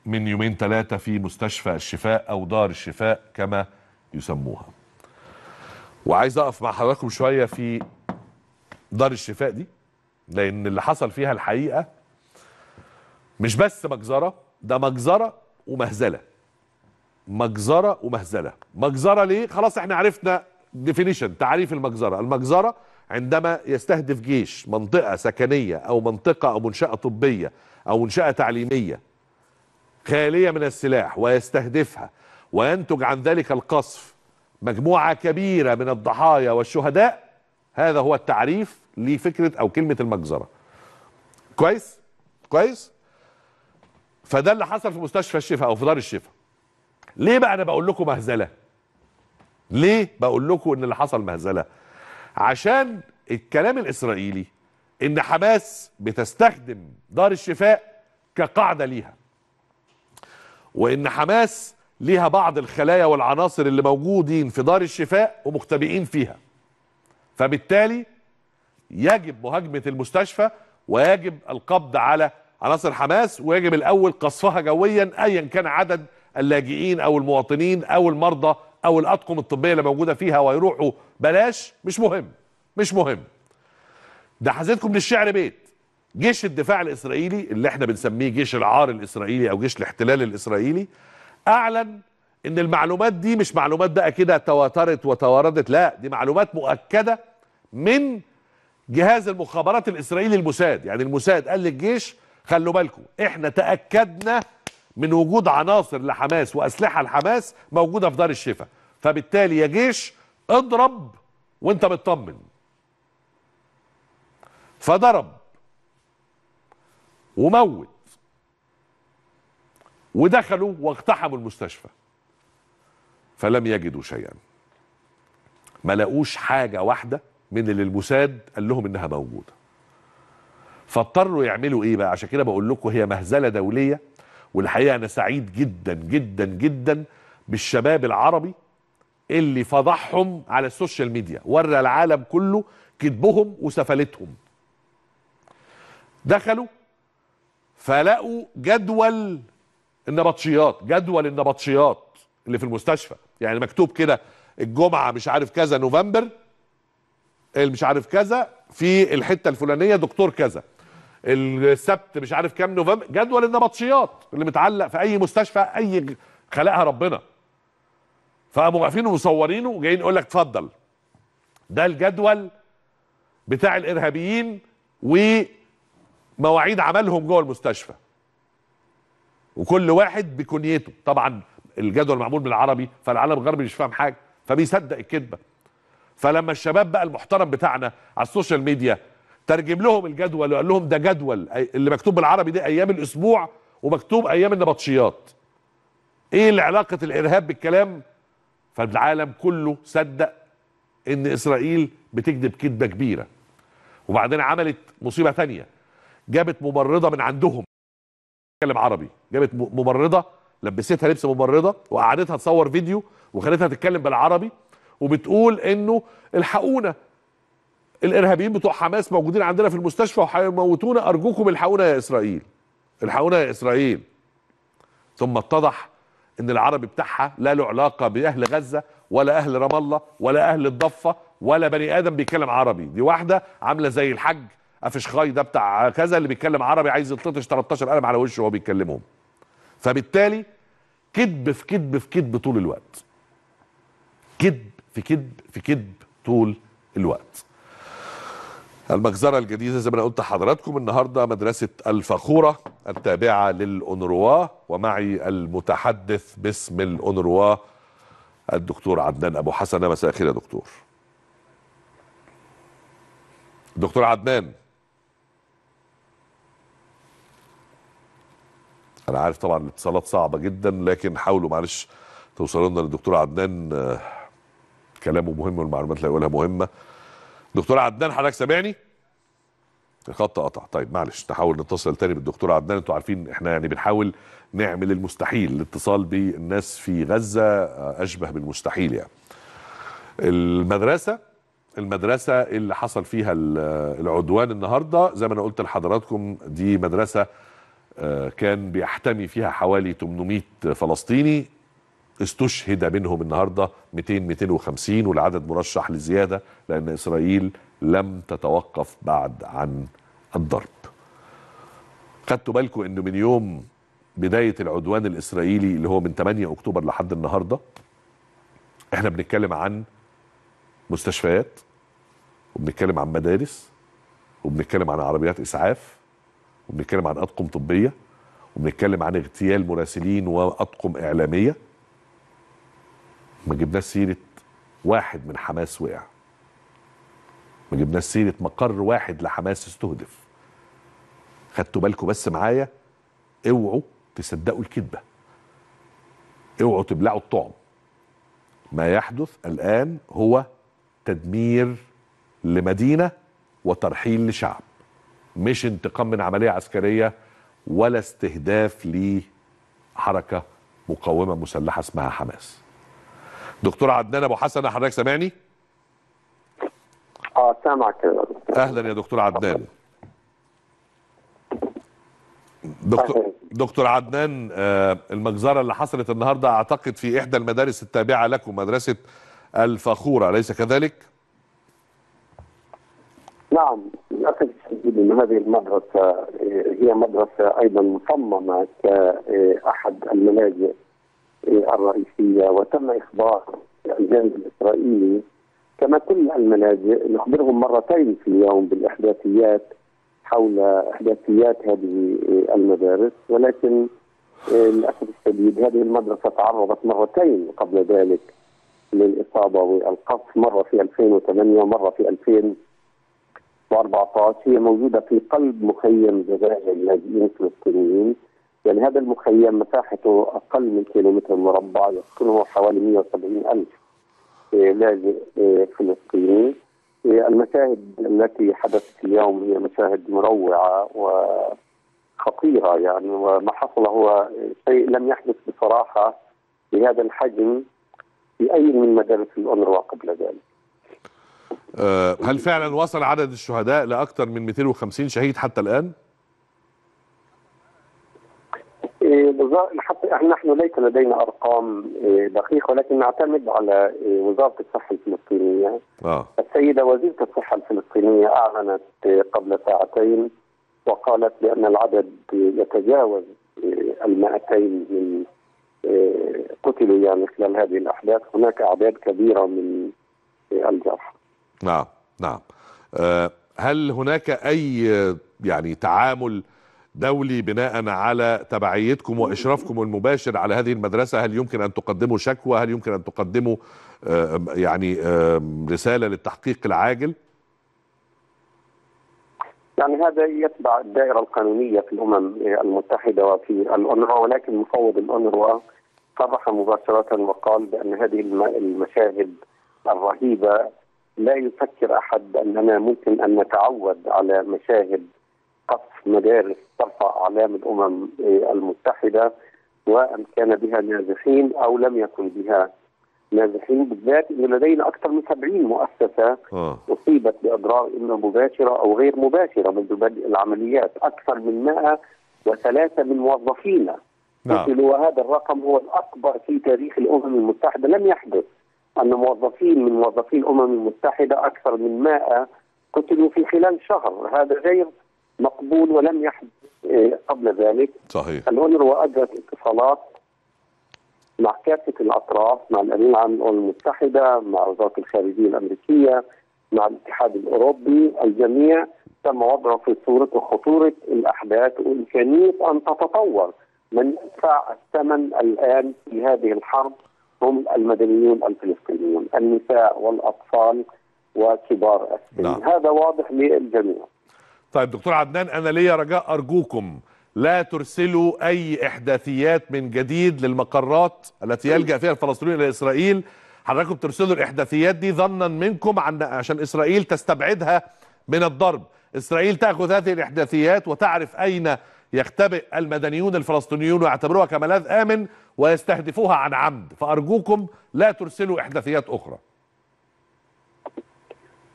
من يومين ثلاثة في مستشفى الشفاء أو دار الشفاء كما يسموها. وعايز أقف مع حضراتكم شوية في دار الشفاء دي، لأن اللي حصل فيها الحقيقة مش بس مجزرة، ده مجزرة ومهزلة. مجزرة ومهزلة. مجزرة ليه؟ خلاص احنا عرفنا ديفينيشن، تعريف المجزرة. المجزرة عندما يستهدف جيش منطقة سكنية أو منطقة أو منشأة طبية أو منشأة تعليمية خالية من السلاح ويستهدفها وينتج عن ذلك القصف مجموعة كبيرة من الضحايا والشهداء، هذا هو التعريف لفكرة أو كلمة المجزرة. كويس؟ كويس؟ فده اللي حصل في مستشفى الشفاء أو في دار الشفاء. ليه بقى أنا بقول لكم مهزلة؟ ليه بقول لكم إن اللي حصل مهزلة؟ عشان الكلام الإسرائيلي إن حماس بتستخدم دار الشفاء كقاعدة ليها، وإن حماس ليها بعض الخلايا والعناصر اللي موجودين في دار الشفاء ومختبئين فيها، فبالتالي يجب مهاجمة المستشفى ويجب القبض على عناصر حماس، ويجب الأول قصفها جويا أيا كان عدد اللاجئين أو المواطنين أو المرضى أو الأطقم الطبية اللي موجودة فيها، ويروحوا بلاش، مش مهم مش مهم. ده حزيتكم للشعر بيت. جيش الدفاع الإسرائيلي اللي احنا بنسميه جيش العار الإسرائيلي أو جيش الاحتلال الإسرائيلي أعلن إن المعلومات دي مش معلومات بقى كده تواترت وتواردت، لا دي معلومات مؤكدة من جهاز المخابرات الإسرائيلي الموساد. يعني الموساد قال للجيش خلوا بالكم احنا تأكدنا من وجود عناصر لحماس وأسلحة لحماس موجودة في دار الشفاء، فبالتالي يا جيش اضرب وانت مطمن. فضرب وموت ودخلوا واقتحموا المستشفى فلم يجدوا شيئا، ما لقوش حاجة واحدة من اللي الموساد قال لهم انها موجودة. فاضطروا يعملوا ايه بقى؟ عشان كده بقول لكم هي مهزلة دولية. والحقيقة أنا سعيد جدا جدا جدا بالشباب العربي اللي فضحهم على السوشيال ميديا، ورى العالم كله كذبهم وسفلتهم. دخلوا فلقوا جدول النبطشيات، جدول النبطشيات اللي في المستشفى، يعني مكتوب كده الجمعة مش عارف كذا نوفمبر مش عارف كذا في الحتة الفلانية دكتور كذا، السبت مش عارف كام نوفمبر. جدول النبطشيات اللي متعلق في اي مستشفى اي خلقها ربنا. فقاموا واقفين ومصورينه وجايين يقول لك اتفضل ده الجدول بتاع الارهابيين ومواعيد عملهم جوه المستشفى، وكل واحد بكنيته. طبعا الجدول معمول بالعربي فالعالم الغربي مش فاهم حاجه فبيصدق الكذبه. فلما الشباب بقى المحترم بتاعنا على السوشيال ميديا ترجم لهم الجدول وقال لهم ده جدول اللي مكتوب بالعربي دي ايام الاسبوع ومكتوب ايام النبطشيات، ايه اللي علاقه الارهاب بالكلام؟ فالعالم كله صدق ان اسرائيل بتكذب كذبه كبيره. وبعدين عملت مصيبه ثانيه، جابت ممرضه من عندهم تتكلم عربي، جابت ممرضه لبستها لبس ممرضه وقعدتها تصور فيديو وخلتها تتكلم بالعربي وبتقول انه الحقونا الارهابيين بتوع حماس موجودين عندنا في المستشفى وهيموتونا، ارجوكم الحقونا يا اسرائيل، الحقونا يا اسرائيل. ثم اتضح ان العربي بتاعها لا له علاقه باهل غزه ولا اهل رام الله ولا اهل الضفه ولا بني ادم بيتكلم عربي. دي واحده عامله زي الحاج افشخاي ده بتاع كذا اللي بيتكلم عربي عايز يتلطش 13 قلم على وشه وهو بيتكلمهم. فبالتالي كذب في كذب في كذب طول الوقت. كذب في كذب في كذب طول الوقت. المجزرة الجديدة زي ما أنا قلت لحضراتكم النهاردة مدرسة الفاخورة التابعة للأونروا، ومعي المتحدث باسم الأونروا الدكتور عدنان أبو حسن. مساء الخير يا دكتور. دكتور عدنان، أنا عارف طبعا الاتصالات صعبة جدا لكن حاولوا معلش توصلوا لنا للدكتور عدنان، كلامه مهم والمعلومات اللي هيقولها مهمة. دكتور عدنان حضرتك سامعني؟ الخط قطع. طيب معلش نحاول نتصل تاني بالدكتور عدنان. انتوا عارفين احنا يعني بنحاول نعمل المستحيل، الاتصال بالناس في غزة اشبه بالمستحيل يعني. المدرسة اللي حصل فيها العدوان النهاردة زي ما انا قلت لحضراتكم، دي مدرسة كان بيحتمي فيها حوالي 800 فلسطيني، استشهد منهم النهاردة 200-250، والعدد مرشح لزيادة لأن إسرائيل لم تتوقف بعد عن الضرب. خدتوا بالكم أنه من يوم بداية العدوان الإسرائيلي اللي هو من 8 أكتوبر لحد النهاردة احنا بنتكلم عن مستشفيات، وبنتكلم عن مدارس، وبنتكلم عن عربيات إسعاف، وبنتكلم عن أطقم طبية، وبنتكلم عن اغتيال مراسلين وأطقم إعلامية. ما جبناش سيرة واحد من حماس وقع، ما جبناش سيرة مقر واحد لحماس استهدف. خدتوا بالكم بس معايا، اوعوا تصدقوا الكذبة، اوعوا تبلعوا الطعم. ما يحدث الآن هو تدمير لمدينة وترحيل لشعب، مش انتقام من عملية عسكرية ولا استهداف لحركة مقاومة مسلحة اسمها حماس. دكتور عدنان أبو حسن، حضرتك سامعني؟ سامعك. أهلا يا دكتور عدنان. دكتور عدنان، المجزرة اللي حصلت النهاردة أعتقد في إحدى المدارس التابعة لكم، مدرسة الفاخورة، ليس كذلك؟ نعم، للأسف أن هذه المدرسة هي مدرسة أيضا مصممة كأحد الملاجئ الرئيسية، وتم إخبار الجانب الإسرائيلي كما كل الملاجئ، نخبرهم مرتين في اليوم بالإحداثيات حول إحداثيات هذه المدارس، ولكن للأسف الشديد هذه المدرسة تعرضت مرتين قبل ذلك للإصابة والقصف، مرة في 2008 ومرة في 2014. هي موجودة في قلب مخيم جباليا اللاجئين الفلسطينيين، يعني هذا المخيم مساحته أقل من كيلومتر مربع، يسكنه حوالي 170,000 لاجئ فلسطيني. المشاهد التي حدثت اليوم هي مشاهد مروعة وخطيرة يعني، وما حصل هو شيء لم يحدث بصراحة بهذا الحجم في أي من مدارس الأونروا قبل ذلك. هل فعلا وصل عدد الشهداء لأكثر من 250 شهيد حتى الآن؟ حتى نحن ليس لدينا ارقام دقيقه، ولكن نعتمد على وزاره الصحه الفلسطينيه. السيده وزيره الصحه الفلسطينيه اعلنت قبل ساعتين وقالت بان العدد يتجاوز 200 من قتلوا يعني خلال هذه الاحداث، هناك اعداد كبيره من الجرحى. نعم نعم. هل هناك اي يعني تعامل دولي بناء على تبعيتكم وإشرافكم المباشر على هذه المدرسة؟ هل يمكن أن تقدموا شكوى؟ هل يمكن أن تقدموا يعني رسالة للتحقيق العاجل؟ يعني هذا يتبع الدائرة القانونية في الأمم المتحدة وفي الأونروا، ولكن مفوض الأونروا صرح مباشرة وقال بأن هذه المشاهد الرهيبة لا يفكر أحد أننا ممكن أن نتعود على مشاهد قصف مدارس ترفع أعلام الأمم المتحدة، وأن كان بها نازحين أو لم يكن بها نازحين، بالذات أن لدينا أكثر من 70 مؤسسة أصيبت بأضرار إما مباشرة أو غير مباشرة منذ بدء العمليات، أكثر من 103 من موظفينا قتلوا، وهذا الرقم هو الأكبر في تاريخ الأمم المتحدة. لم يحدث أن موظفين من موظفي الأمم المتحدة أكثر من 100 قتلوا في خلال شهر، هذا غير مقبول ولم يحدث قبل ذلك. صحيح. الأونروا أجرت اتصالات مع كافة الأطراف، مع الأمين العام للأمم المتحدة، مع وزارة الخارجية الأمريكية، مع الاتحاد الأوروبي، الجميع تم وضعه في صورة خطورة الأحداث وإمكانية أن تتطور. من يدفع الثمن الآن في هذه الحرب هم المدنيون الفلسطينيون، النساء والأطفال وكبار السن، هذا واضح للجميع. طيب دكتور عدنان، أنا ليا رجاء أرجوكم لا ترسلوا أي إحداثيات من جديد للمقرات التي يلجأ فيها الفلسطينيون إلى إسرائيل. حضراتكم ترسلوا الإحداثيات دي ظنا منكم عشان إسرائيل تستبعدها من الضرب، إسرائيل تأخذ هذه الإحداثيات وتعرف أين يختبئ المدنيون الفلسطينيون ويعتبروها كملاذ آمن ويستهدفوها عن عمد، فأرجوكم لا ترسلوا إحداثيات أخرى.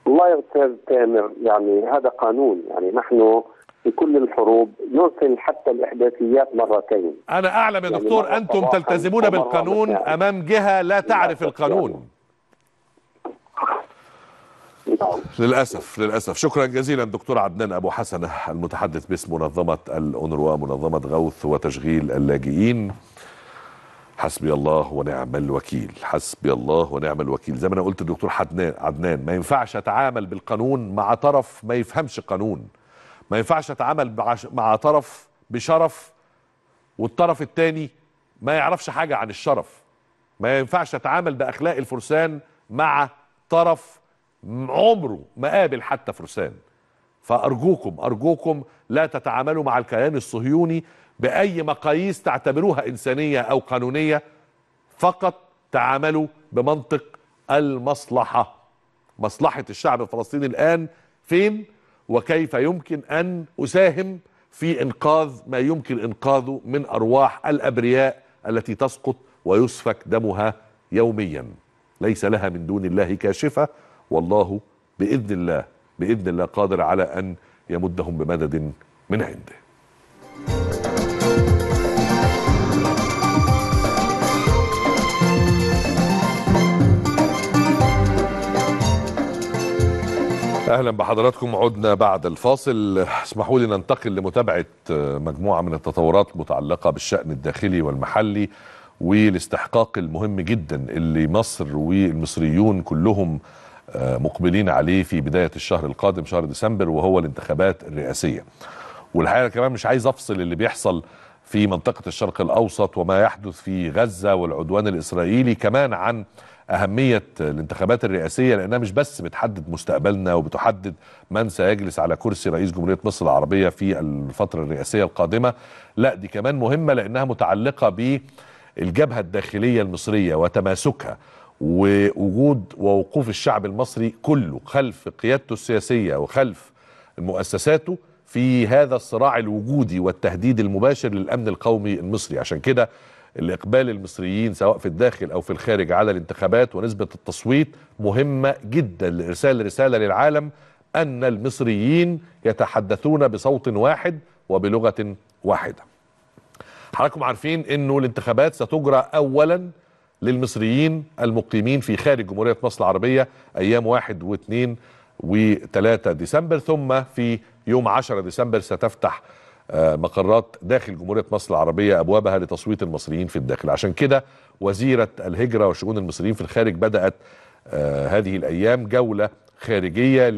والله يا أستاذ تامر، يعني هذا قانون، يعني نحن في كل الحروب نرسل حتى الإحداثيات مرتين. أنا أعلم يا دكتور أنتم تلتزمون بالقانون أمام جهة لا تعرف القانون. للأسف للأسف. شكرا جزيلا دكتور عدنان أبو حسن المتحدث باسم منظمة الأونروا، منظمة غوث وتشغيل اللاجئين. حسبي الله ونعم الوكيل، حسبي الله ونعم الوكيل. زي ما أنا قلت للدكتور عدنان، ما ينفعش أتعامل بالقانون مع طرف ما يفهمش قانون، ما ينفعش أتعامل مع طرف بشرف والطرف التاني ما يعرفش حاجة عن الشرف، ما ينفعش أتعامل بأخلاق الفرسان مع طرف عمره ما قابل حتى فرسان. فأرجوكم أرجوكم لا تتعاملوا مع الكيان الصهيوني بأي مقاييس تعتبروها إنسانية أو قانونية، فقط تعاملوا بمنطق المصلحة، مصلحة الشعب الفلسطيني الآن فين وكيف يمكن أن أساهم في إنقاذ ما يمكن إنقاذه من أرواح الأبرياء التي تسقط ويسفك دمها يوميا، ليس لها من دون الله كاشفة، والله بإذن الله بإذن الله قادر على أن يمدهم بمدد من عنده. أهلا بحضراتكم، عدنا بعد الفاصل. اسمحوا لي ننتقل لمتابعة مجموعة من التطورات متعلقة بالشأن الداخلي والمحلي والاستحقاق المهم جدا اللي مصر والمصريون كلهم مقبلين عليه في بداية الشهر القادم، شهر ديسمبر، وهو الانتخابات الرئاسية. والحقيقة كمان مش عايز أفصل اللي بيحصل في منطقة الشرق الأوسط وما يحدث في غزة والعدوان الإسرائيلي كمان عن أهمية الانتخابات الرئاسية، لأنها مش بس بتحدد مستقبلنا وبتحدد من سيجلس على كرسي رئيس جمهورية مصر العربية في الفترة الرئاسية القادمة، لا دي كمان مهمة لأنها متعلقة بالجبهة الداخلية المصرية وتماسكها ووجود ووقوف الشعب المصري كله خلف قيادته السياسية وخلف مؤسساته في هذا الصراع الوجودي والتهديد المباشر للأمن القومي المصري. عشان كده الإقبال المصريين سواء في الداخل أو في الخارج على الانتخابات ونسبة التصويت مهمة جدا لإرسال رسالة للعالم أن المصريين يتحدثون بصوت واحد وبلغة واحدة. حضراتكم عارفين أنه الانتخابات ستجرى أولا للمصريين المقيمين في خارج جمهورية مصر العربية أيام 1 و2 و3 ديسمبر، ثم في يوم 10 ديسمبر ستفتح مقرات داخل جمهورية مصر العربية أبوابها لتصويت المصريين في الداخل. عشان كده وزيرة الهجرة وشؤون المصريين في الخارج بدأت هذه الأيام جولة خارجية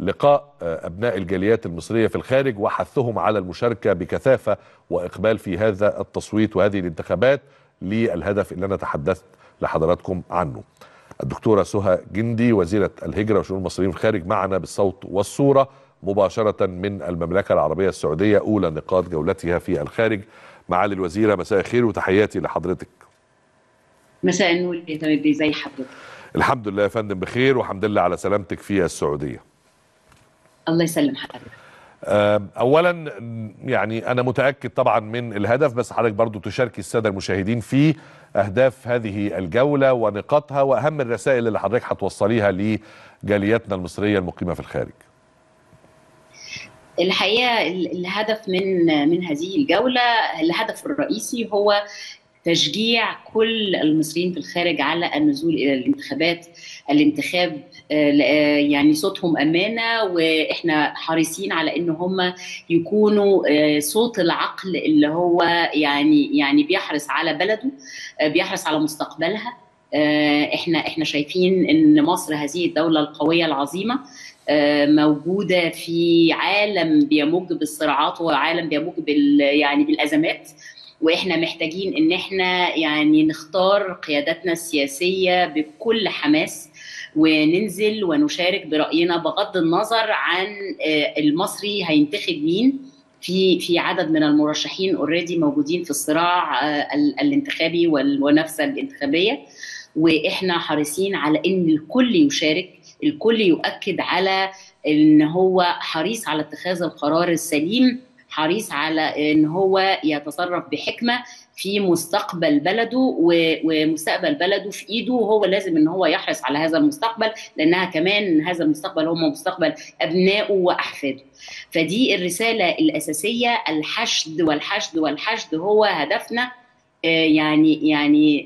للقاء أبناء الجاليات المصرية في الخارج وحثهم على المشاركة بكثافة وإقبال في هذا التصويت وهذه الانتخابات للهدف اللي أنا تحدثت لحضراتكم عنه. الدكتورة سها جندي وزيرة الهجرة وشؤون المصريين في الخارج معنا بالصوت والصورة مباشرة من المملكة العربية السعودية، أولى نقاط جولتها في الخارج. معالي الوزيرة مساء الخير وتحياتي لحضرتك. مساء النور يا تمدي، زي حضرتك؟ الحمد لله يا فندم بخير والحمد لله على سلامتك في السعودية. الله يسلم حضرتك. أولا يعني أنا متأكد طبعا من الهدف، بس حضرتك برضو تشاركي السادة المشاهدين في أهداف هذه الجولة ونقاطها وأهم الرسائل اللي حضرتك هتوصليها لجالياتنا المصرية المقيمة في الخارج. الحقيقة الهدف من هذه الجولة، الهدف الرئيسي هو تشجيع كل المصريين في الخارج على النزول إلى الانتخابات. الانتخاب يعني صوتهم أمانة، وإحنا حريصين على إن هم يكونوا صوت العقل اللي هو يعني بيحرص على بلده، بيحرص على مستقبلها. إحنا شايفين إن مصر هذه الدولة القوية العظيمة موجودة في عالم بيموج بالصراعات وعالم بيموج بالأزمات، واحنا محتاجين ان احنا نختار قياداتنا السياسية بكل حماس وننزل ونشارك برأينا بغض النظر عن المصري هينتخب مين. في عدد من المرشحين اوريدي موجودين في الصراع الانتخابي والمنافسة الانتخابية، واحنا حريصين على ان الكل يشارك الكل يؤكد على ان هو حريص على اتخاذ القرار السليم، حريص على ان هو يتصرف بحكمة في مستقبل بلده، ومستقبل بلده في ايده، وهو لازم ان هو يحرص على هذا المستقبل، لانها كمان هذا المستقبل هو مستقبل ابنائه واحفاده. فدي الرسالة الاساسية، الحشد والحشد والحشد هو هدفنا. يعني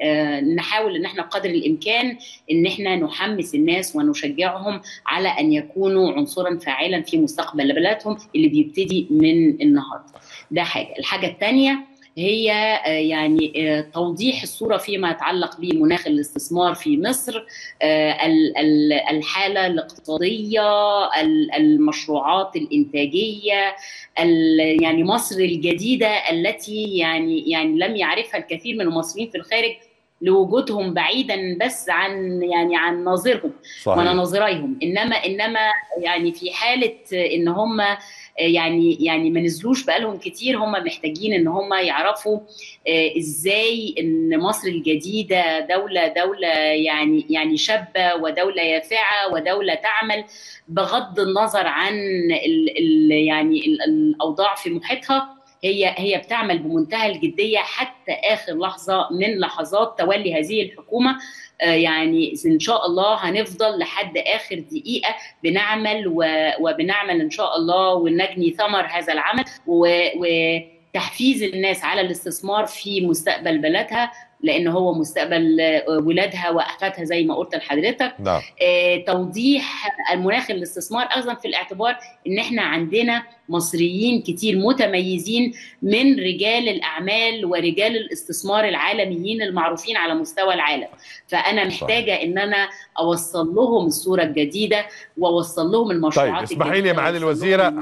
نحاول ان احنا بقدر الامكان ان احنا نحمس الناس ونشجعهم على ان يكونوا عنصرا فاعلا في مستقبل بلادهم اللي بيبتدي من النهارده. ده حاجه. الحاجه الثانيه هي يعني توضيح الصوره فيما يتعلق بمناخ الاستثمار في مصر، الحاله الاقتصاديه، المشروعات الانتاجيه، يعني مصر الجديده التي يعني لم يعرفها الكثير من المصريين في الخارج لوجودهم بعيدا بس عن ناظرهم وناظريهم، انما يعني في حاله ان هم يعني ما نزلوش بقالهم كتير، هم محتاجين ان هم يعرفوا ازاي ان مصر الجديده دوله يعني شابه، ودوله يافعه، ودوله تعمل بغض النظر عن الاوضاع في محيطها. هي بتعمل بمنتهى الجديه حتى اخر لحظه من لحظات تولي هذه الحكومه. يعني ان شاء الله هنفضل لحد اخر دقيقه بنعمل وبنعمل ان شاء الله، ونجني ثمر هذا العمل وتحفيز الناس على الاستثمار في مستقبل بلدها، لان هو مستقبل ولادها واحفادها زي ما قلت لحضرتك. توضيح المناخ الاستثمار اخذا في الاعتبار ان احنا عندنا مصريين كتير متميزين من رجال الاعمال ورجال الاستثمار العالميين المعروفين على مستوى العالم، فانا محتاجه ان انا اوصل لهم الصوره الجديده واوصل لهم المشروعات. طيب اسمحي لي يا معالي الوزيره،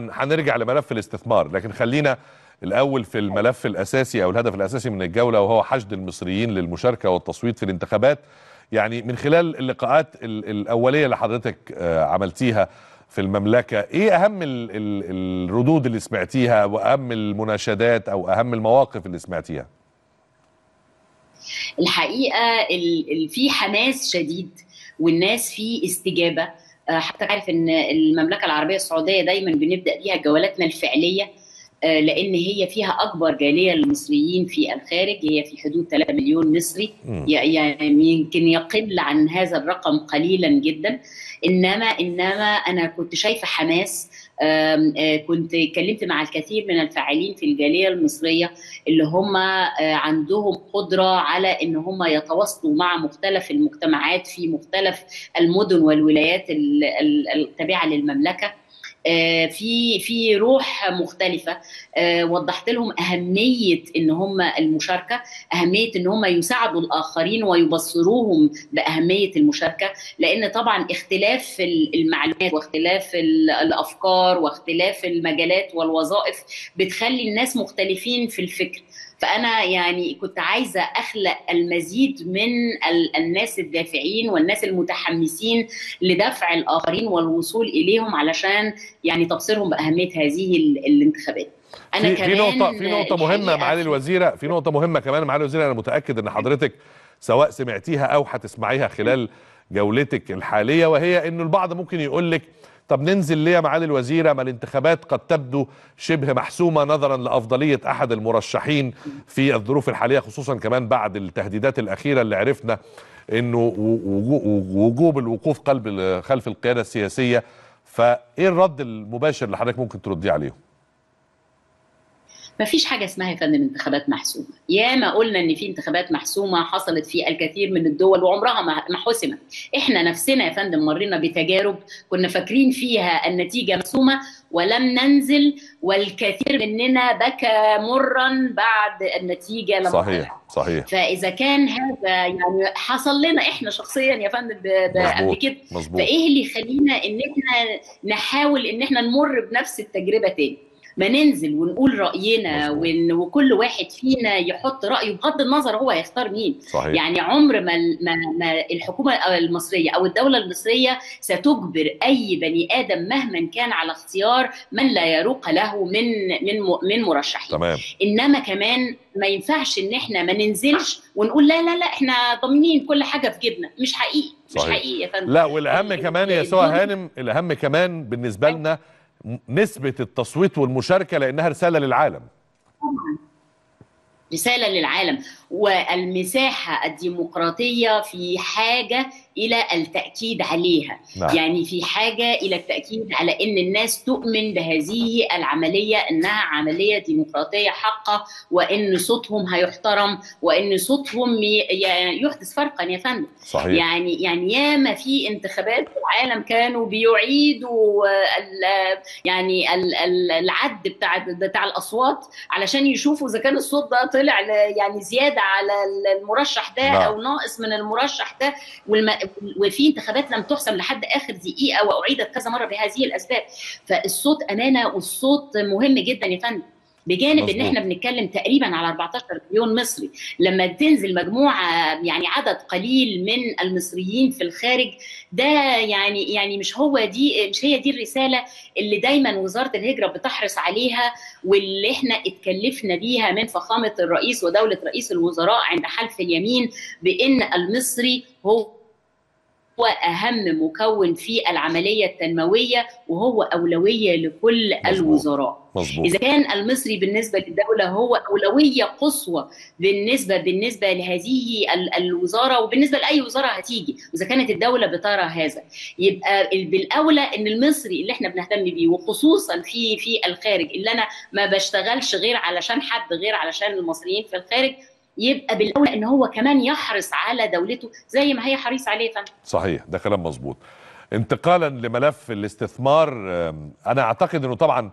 هنرجع لملف الاستثمار، لكن خلينا الأول في الملف الأساسي أو الهدف الأساسي من الجولة، وهو حشد المصريين للمشاركة والتصويت في الانتخابات. يعني من خلال اللقاءات الأولية اللي حضرتك عملتيها في المملكة، إيه أهم الردود اللي سمعتيها وأهم المناشدات أو أهم المواقف اللي سمعتيها؟ الحقيقة في حماس شديد، والناس في استجابة. حتى عارف أن المملكة العربية السعودية دايما بنبدأ بيها جولاتنا الفعلية، لأن هي فيها أكبر جالية للمصريين في الخارج، هي في حدود 3 مليون مصري، يعني يمكن يقل عن هذا الرقم قليلا جدا. إنما أنا كنت شايفة حماس، كنت اتكلمت مع الكثير من الفاعلين في الجالية المصرية اللي هم عندهم قدرة على إن هم يتواصلوا مع مختلف المجتمعات في مختلف المدن والولايات التابعة للمملكة، في روح مختلفة. وضحت لهم أهمية إن هم المشاركة، أهمية إن هم يساعدوا الآخرين ويبصروهم بأهمية المشاركة، لأن طبعا اختلاف المعلومات واختلاف الأفكار واختلاف المجالات والوظائف بتخلي الناس مختلفين في الفكر. فأنا يعني كنت عايزة أخلق المزيد من الناس الدافعين والناس المتحمسين لدفع الآخرين والوصول إليهم، علشان يعني تبصيرهم بأهمية هذه الانتخابات. أنا في نقطة مهمة معالي الوزيرة، أنا متأكد إن حضرتك سواء سمعتيها أو هتسمعيها خلال جولتك الحالية، وهي إنه البعض ممكن يقول لك طب ننزل ليه يا معالي الوزيرة؟ ما الانتخابات قد تبدو شبه محسومة نظرا لأفضلية أحد المرشحين في الظروف الحالية، خصوصا كمان بعد التهديدات الأخيرة اللي عرفنا إنه وجوب الوقوف خلف القيادة السياسية. فإيه الرد المباشر اللي حضرتك ممكن ترديه عليهم؟ ما فيش حاجة اسمها يا فندم انتخابات محسومة. ياما قلنا ان في انتخابات محسومة حصلت في الكثير من الدول وعمرها ما حسمت. احنا نفسنا يا فندم مرينا بتجارب كنا فاكرين فيها النتيجة محسومة ولم ننزل، والكثير مننا بكى مرا بعد النتيجة لما صحيح. فإذا كان هذا يعني حصل لنا احنا شخصيا يا فندم قبل كده، فإيه اللي يخلينا ان احنا نحاول ان احنا نمر بنفس التجربة تاني؟ ما ننزل ونقول رأينا وكل واحد فينا يحط رأيه بغض النظر هو هيختار مين. صحيح. يعني عمر ما الحكومة المصرية أو الدولة المصرية ستجبر أي بني آدم مهما كان على اختيار من لا يروق له من مرشحين. تمام. إنما كمان ما ينفعش إن إحنا ما ننزلش ونقول لا لا لا إحنا ضامنين كل حاجة في جبنا، مش حقيقي. صحيح. مش حقيقي يا فندم. لا والأهم كمان يا سهى هانم، الأهم كمان بالنسبة لنا نسبة التصويت والمشاركة، لأنها رسالة للعالم. رسالة للعالم، والمساحة الديمقراطية في حاجة إلى التأكيد عليها. نعم. يعني في حاجة إلى التأكيد على أن الناس تؤمن بهذه العملية أنها عملية ديمقراطية حقة، وأن صوتهم هيحترم، وأن صوتهم يحدث فرقا يا فندم. صحيح. يعني ياما في انتخابات في العالم كانوا بيعيدوا يعني العد بتاع الأصوات علشان يشوفوا إذا كان الصوت ده طلع يعني زيادة على المرشح ده. نعم. أو ناقص من المرشح ده. وفي انتخابات لم تحسم لحد آخر دقيقة وأعيدت كذا مرة بهذه الأسباب. فالصوت أمانة، والصوت مهم جدا يا فندم. بجانب مزبوط. ان احنا بنتكلم تقريبا على 14 مليون مصري، لما تنزل مجموعه يعني عدد قليل من المصريين في الخارج، ده يعني مش هي دي الرساله اللي دايما وزاره الهجره بتحرص عليها، واللي احنا اتكلفنا بيها من فخامه الرئيس ودوله رئيس الوزراء عند حلف اليمين، بان المصري هو أهم مكون في العملية التنموية، وهو أولوية لكل الوزراء. مزبوط. إذا كان المصري بالنسبة للدولة هو أولوية قصوى بالنسبة لهذه الوزارة وبالنسبة لأي وزارة هتيجي، وإذا كانت الدولة بترى هذا، يبقى بالأولى إن المصري اللي إحنا بنهتم بيه، وخصوصا في الخارج، اللي أنا ما بشتغلش غير علشان حد غير علشان المصريين في الخارج، يبقى بالاولى ان هو كمان يحرص على دولته زي ما هي حريص عليه. صحيح، ده كلام مظبوط. انتقالا لملف الاستثمار، انا اعتقد انه طبعا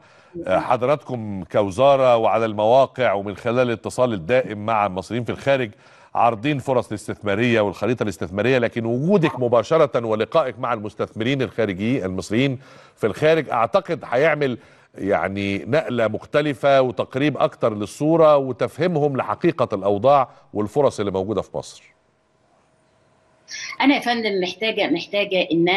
حضراتكم كوزاره وعلى المواقع ومن خلال الاتصال الدائم مع المصريين في الخارج عارضين فرص الاستثماريه والخريطه الاستثماريه، لكن وجودك مباشره ولقائك مع المستثمرين الخارجيين المصريين في الخارج اعتقد هيعمل يعني نقلة مختلفة وتقريب أكتر للصورة وتفهمهم لحقيقة الأوضاع والفرص اللي موجودة في مصر. أنا يا فندم محتاجة إن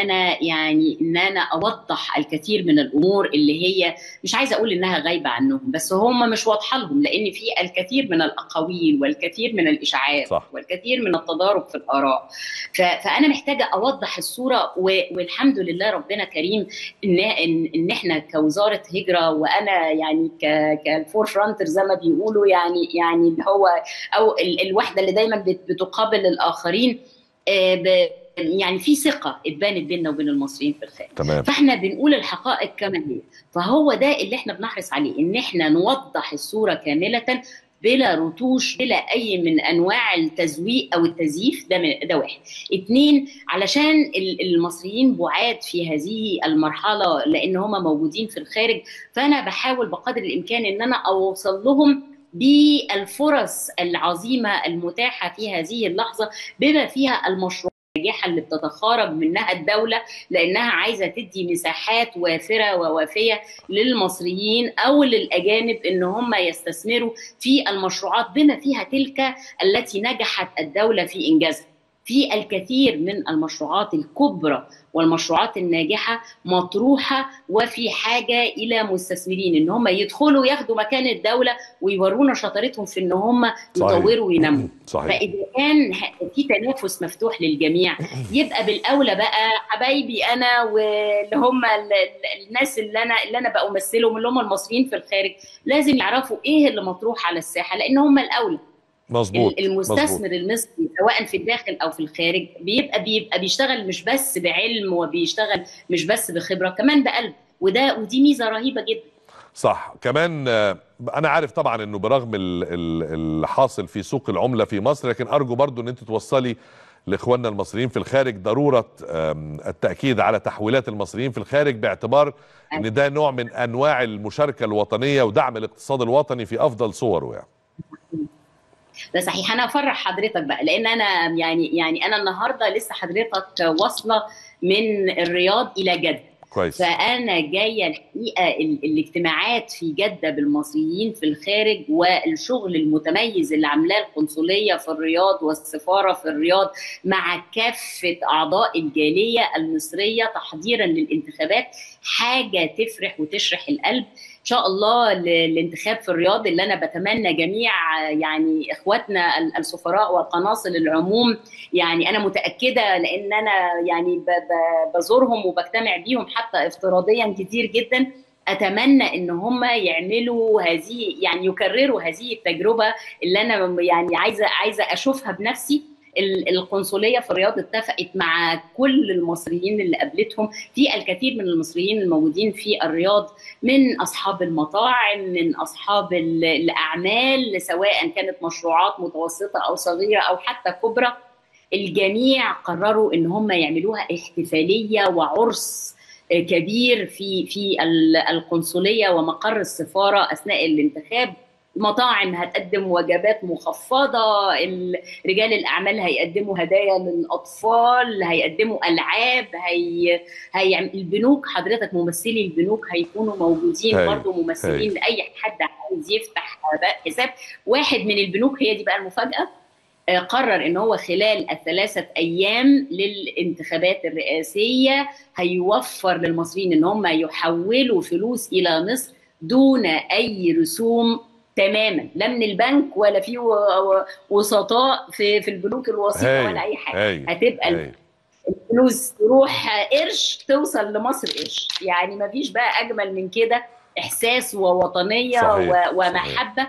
أنا أوضح الكثير من الأمور اللي هي مش عايزة أقول إنها غايبة عنهم، بس هم مش واضحة لهم، لأن في الكثير من الأقاويل والكثير من الإشاعات. صح. والكثير من التضارب في الآراء، فأنا محتاجة أوضح الصورة. والحمد لله ربنا كريم إن إحنا كوزارة هجرة، وأنا يعني كالفور فرونتر زي ما بيقولوا، يعني اللي هو أو الوحدة اللي دايما بتقابل الآخرين، يعني في ثقة اتبانت بيننا وبين المصريين في الخارج. تمام. فاحنا بنقول الحقائق كما هي، فهو ده اللي احنا بنحرص عليه، ان احنا نوضح الصورة كاملة بلا رتوش، بلا أي من أنواع التزويق أو التزييف. ده واحد. اتنين، علشان المصريين بعاد في هذه المرحلة لأن هم موجودين في الخارج، فأنا بحاول بقدر الإمكان إن أنا أوصل لهم بالفرص العظيمة المتاحة في هذه اللحظة، بما فيها المشروعات الناجحة اللي بتتخارج منها الدولة، لأنها عايزة تدي مساحات وافرة ووافية للمصريين أو للأجانب إن هم يستثمروا في المشروعات، بما فيها تلك التي نجحت الدولة في إنجازها. في الكثير من المشروعات الكبرى والمشروعات الناجحة مطروحة، وفي حاجة إلى مستثمرين إن هم يدخلوا ياخدوا مكان الدولة ويورونا شطارتهم في إن هم يطوروا وينموا. فإذا كان في تنافس مفتوح للجميع، يبقى بالأولى بقى حبايبي أنا واللي هم الناس اللي أنا بقى أمثلهم، اللي هم المصريين في الخارج، لازم يعرفوا إيه اللي مطروح على الساحة، لأن هم الأولى. مظبوط. المستثمر المصري سواء في الداخل او في الخارج بيبقى بيشتغل مش بس بعلم، وبيشتغل مش بس بخبره، كمان بقلب، ودي ميزه رهيبه جدا. صح. كمان انا عارف طبعا انه برغم اللي حاصل في سوق العمله في مصر، لكن ارجو برضو ان انت توصلي لاخواننا المصريين في الخارج ضروره التاكيد على تحويلات المصريين في الخارج، باعتبار ان ده نوع من انواع المشاركه الوطنيه ودعم الاقتصاد الوطني في افضل صوره. يعني ده صحيح. انا افرح حضرتك بقى، لان انا يعني انا النهارده لسه حضرتك واصله من الرياض الى جده، كويس. فأنا جاية الحقيقة الاجتماعات في جدة بالمصريين في الخارج والشغل المتميز اللي عاملاه القنصلية في الرياض والسفارة في الرياض مع كافة أعضاء الجالية المصرية تحضيرا للانتخابات حاجة تفرح وتشرح القلب. إن شاء الله الانتخاب في الرياض اللي أنا بتمنى جميع يعني إخواتنا السفراء والقناصل العموم، يعني أنا متأكدة لأن أنا يعني بزورهم وبجتمع بيهم حتى افتراضيا كتير جدا، أتمنى إن هم يعملوا هذه يعني يكرروا هذه التجربة اللي أنا يعني عايزة أشوفها بنفسي. القنصلية في الرياض اتفقت مع كل المصريين اللي قابلتهم، في الكثير من المصريين الموجودين في الرياض من أصحاب المطاعم من أصحاب الأعمال سواء كانت مشروعات متوسطة أو صغيرة أو حتى كبرى، الجميع قرروا إن هم يعملوها احتفالية وعرس كبير في القنصلية ومقر السفارة أثناء الانتخاب. مطاعم هتقدم وجبات مخفضة، رجال الأعمال هيقدموا هدايا للأطفال، هيقدموا ألعاب، البنوك حضرتك ممثلي البنوك هيكونوا موجودين برضه ممثلين لأي حد عايز يفتح حساب. واحد من البنوك هي دي بقى المفاجأة، قرر إن هو خلال الثلاثة أيام للانتخابات الرئاسية هيوفر للمصريين إن هم يحولوا فلوس إلى مصر دون أي رسوم تماما، لا من البنك ولا في وسطاء في البنوك الوسيطه ولا اي حاجه. هتبقى الفلوس تروح قرش توصل لمصر قرش، يعني ما فيش بقى اجمل من كده احساس ووطنيه ومحبه.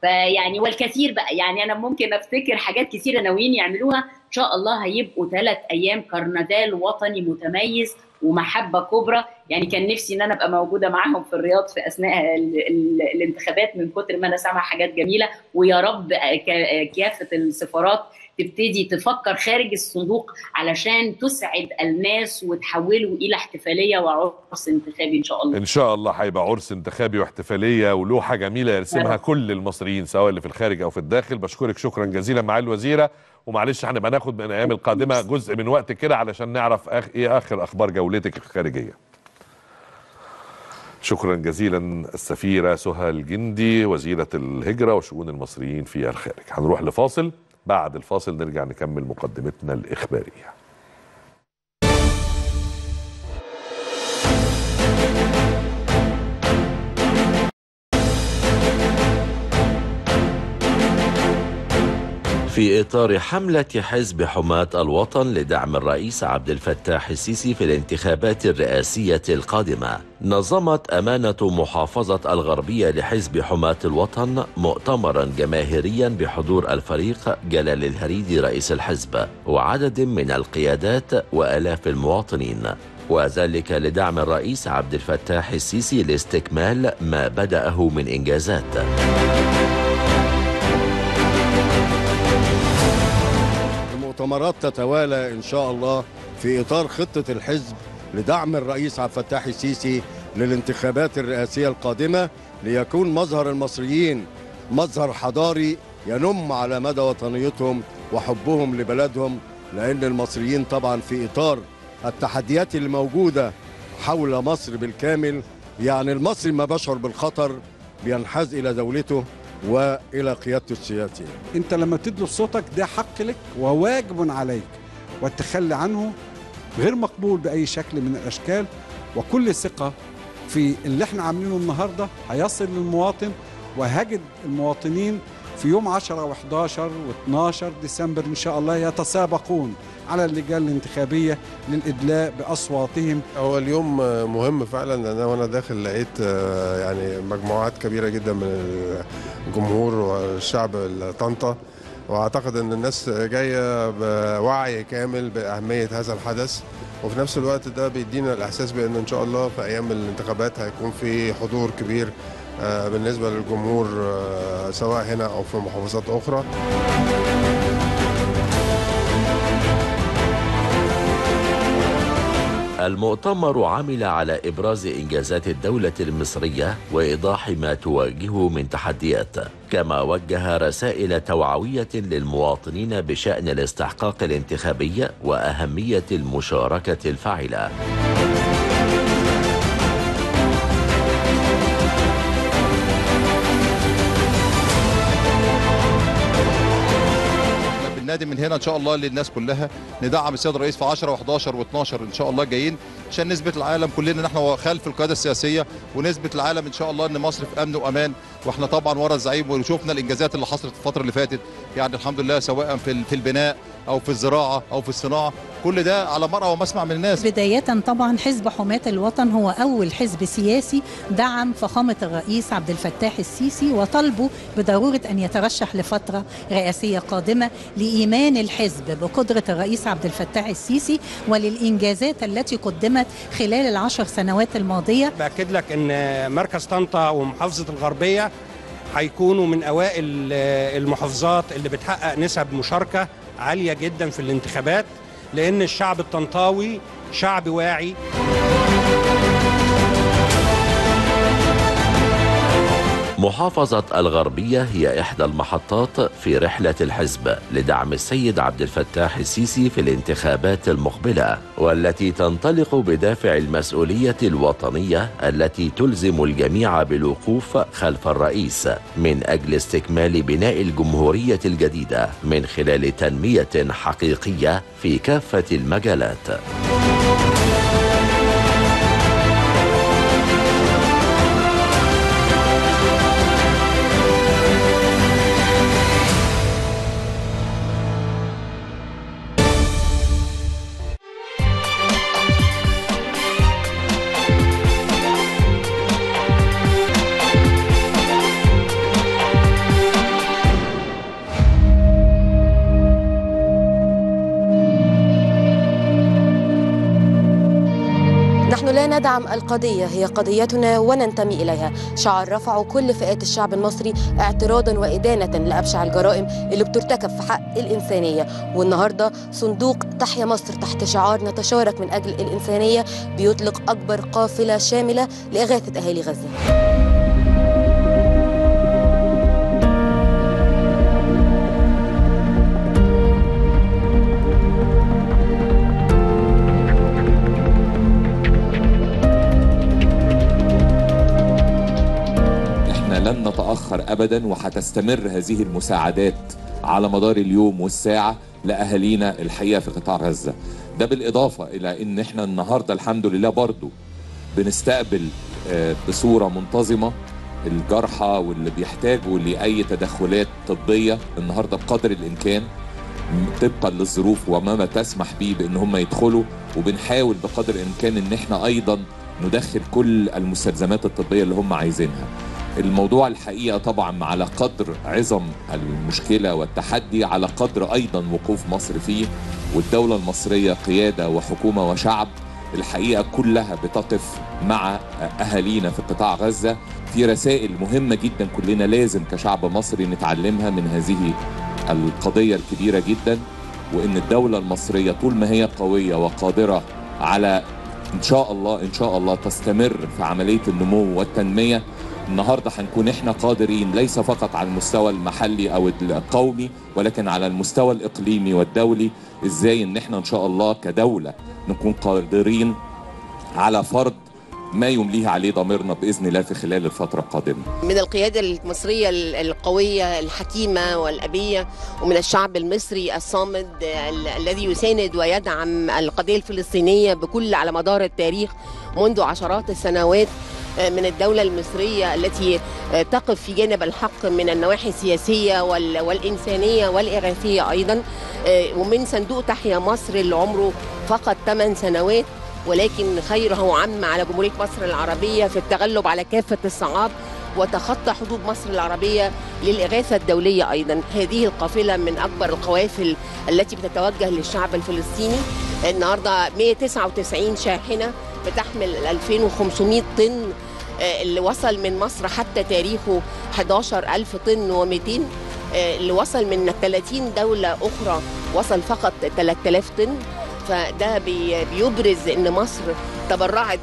فيعني والكثير بقى، يعني انا ممكن افتكر حاجات كثيره ناويين يعملوها. ان شاء الله هيبقوا 3 ايام كرنفال وطني متميز ومحبه كبرى. يعني كان نفسي ان انا ابقى موجوده معاهم في الرياض في اثناء الانتخابات من كتر ما انا سامعه حاجات جميله. ويا رب كافه السفارات تبتدي تفكر خارج الصندوق علشان تسعد الناس وتحوله الى احتفاليه وعرس انتخابي ان شاء الله. ان شاء الله هيبقى عرس انتخابي واحتفاليه ولوحه جميله يرسمها كل المصريين سواء اللي في الخارج او في الداخل. بشكرك شكرا جزيلا معالي الوزيره، ومعلش هنبقى ناخد من الايام القادمه جزء من وقت كده علشان نعرف ايه اخر اخبار جولتك الخارجيه. شكرا جزيلا السفيره سها جندي وزيره الهجره وشؤون المصريين في الخارج. هنروح لفاصل، بعد الفاصل نرجع نكمل مقدمتنا الإخبارية. في إطار حملة حزب حماة الوطن لدعم الرئيس عبد الفتاح السيسي في الانتخابات الرئاسية القادمة، نظمت أمانة محافظة الغربية لحزب حماة الوطن مؤتمرا جماهيريا بحضور الفريق جلال الهريدي رئيس الحزب وعدد من القيادات وآلاف المواطنين، وذلك لدعم الرئيس عبد الفتاح السيسي لاستكمال ما بدأه من إنجازات. مؤتمرات تتوالى إن شاء الله في إطار خطة الحزب لدعم الرئيس عبد الفتاح السيسي للانتخابات الرئاسية القادمة، ليكون مظهر المصريين مظهر حضاري ينم على مدى وطنيتهم وحبهم لبلدهم، لأن المصريين طبعا في إطار التحديات الموجودة حول مصر بالكامل، يعني المصري ما بيشعر بالخطر بينحاز إلى دولته وإلى قيادته السياسية. أنت لما تدلو صوتك ده حق لك وواجب عليك، والتخلي عنه غير مقبول بأي شكل من الأشكال، وكل ثقة في اللي احنا عاملينه النهاردة هيصل للمواطن، وهجد المواطنين في يوم 10 و11 و12 ديسمبر إن شاء الله يتسابقون على اللجان الانتخابية للإدلاء بأصواتهم. هو اليوم مهم فعلا، لأن وأنا داخل لقيت يعني مجموعات كبيرة جدا من الجمهور والشعب طنطا، وأعتقد أن الناس جاية بوعي كامل بأهمية هذا الحدث، وفي نفس الوقت ده بيدينا الإحساس بأن إن شاء الله في أيام الانتخابات هيكون في حضور كبير بالنسبة للجمهور سواء هنا أو في محافظات أخرى. المؤتمر عمل على إبراز إنجازات الدولة المصرية وإيضاح ما تواجهه من تحديات، كما وجه رسائل توعوية للمواطنين بشأن الاستحقاق الانتخابي وأهمية المشاركة الفاعلة. النادي من هنا ان شاء الله للناس كلها، ندعم السيد الرئيس في 10 و11 و12 ان شاء الله جايين، عشان نثبت العالم كلنا ان احنا خلف القياده السياسيه، ونثبت العالم ان شاء الله ان مصر في امن وامان، واحنا طبعا ورا الزعيم. وشوفنا الانجازات اللي حصلت الفتره اللي فاتت، يعني الحمد لله، سواء في البناء او في الزراعه او في الصناعه، كل ده على مرأى ومسمع من الناس. بدايه طبعا حزب حماة الوطن هو اول حزب سياسي دعم فخامه الرئيس عبد الفتاح السيسي وطالبه بضروره ان يترشح لفتره رئاسيه قادمه، لايمان الحزب بقدره الرئيس عبد الفتاح السيسي وللانجازات التي قدمت خلال ال10 سنوات الماضيه. باكد لك ان مركز طنطا ومحافظه الغربيه هيكونوا من اوائل المحافظات اللي بتحقق نسب مشاركه عاليه جدا في الانتخابات، لان الشعب الطنطاوي شعب واعي. محافظة الغربية هي إحدى المحطات في رحلة الحزب لدعم السيد عبد الفتاح السيسي في الانتخابات المقبلة، والتي تنطلق بدافع المسؤولية الوطنية التي تلزم الجميع بالوقوف خلف الرئيس من أجل استكمال بناء الجمهورية الجديدة من خلال تنمية حقيقية في كافة المجالات. ندعم القضية، هي قضيتنا وننتمي إليها. شعار رفعه كل فئات الشعب المصري اعتراضا وإدانة لأبشع الجرائم اللي بترتكب في حق الإنسانية، والنهاردة صندوق تحيا مصر تحت شعار نتشارك من أجل الإنسانية بيطلق أكبر قافلة شاملة لإغاثة أهالي غزة. لن نتأخر أبداً، وحتستمر هذه المساعدات على مدار اليوم والساعة لأهالينا الحقيقة في قطاع غزة. ده بالإضافة إلى إن إحنا النهاردة الحمد لله برضو بنستقبل بصورة منتظمة الجرحى واللي بيحتاجوا لأي تدخلات طبية النهاردة بقدر الإمكان طبقاً للظروف وما تسمح به بإن هم يدخلوا، وبنحاول بقدر الإمكان إن إحنا أيضاً ندخل كل المستلزمات الطبية اللي هم عايزينها. الموضوع الحقيقة طبعا على قدر عظم المشكلة والتحدي، على قدر أيضا وقوف مصر فيه، والدولة المصرية قيادة وحكومة وشعب الحقيقة كلها بتقف مع أهالينا في قطاع غزة. في رسائل مهمة جدا كلنا لازم كشعب مصري نتعلمها من هذه القضية الكبيرة جدا، وإن الدولة المصرية طول ما هي قوية وقادرة على إن شاء الله تستمر في عملية النمو والتنمية، النهاردة هنكون احنا قادرين ليس فقط على المستوى المحلي أو القومي، ولكن على المستوى الإقليمي والدولي. إزاي ان احنا ان شاء الله كدولة نكون قادرين على فرض ما يمليه عليه ضميرنا بإذن الله في خلال الفترة القادمة. من القيادة المصرية القوية الحكيمة والأبية، ومن الشعب المصري الصامد الذي يساند ويدعم القضية الفلسطينية بكل على مدار التاريخ منذ عشرات السنوات، من الدولة المصرية التي تقف في جانب الحق من النواحي السياسية والإنسانية والإغاثية أيضا، ومن صندوق تحيا مصر اللي عمره فقط 8 سنوات ولكن خيره عم على جمهورية مصر العربية في التغلب على كافة الصعاب وتخطى حدود مصر العربية للإغاثة الدولية أيضا. هذه القافلة من أكبر القوافل التي بتتوجه للشعب الفلسطيني. النهاردة 199 شاحنة بتحمل 2500 طن اللي وصل من مصر حتى تاريخه 11000 طن و200، اللي وصل من 30 دولة أخرى وصل فقط 3000 طن. فده بيبرز إن مصر تبرعت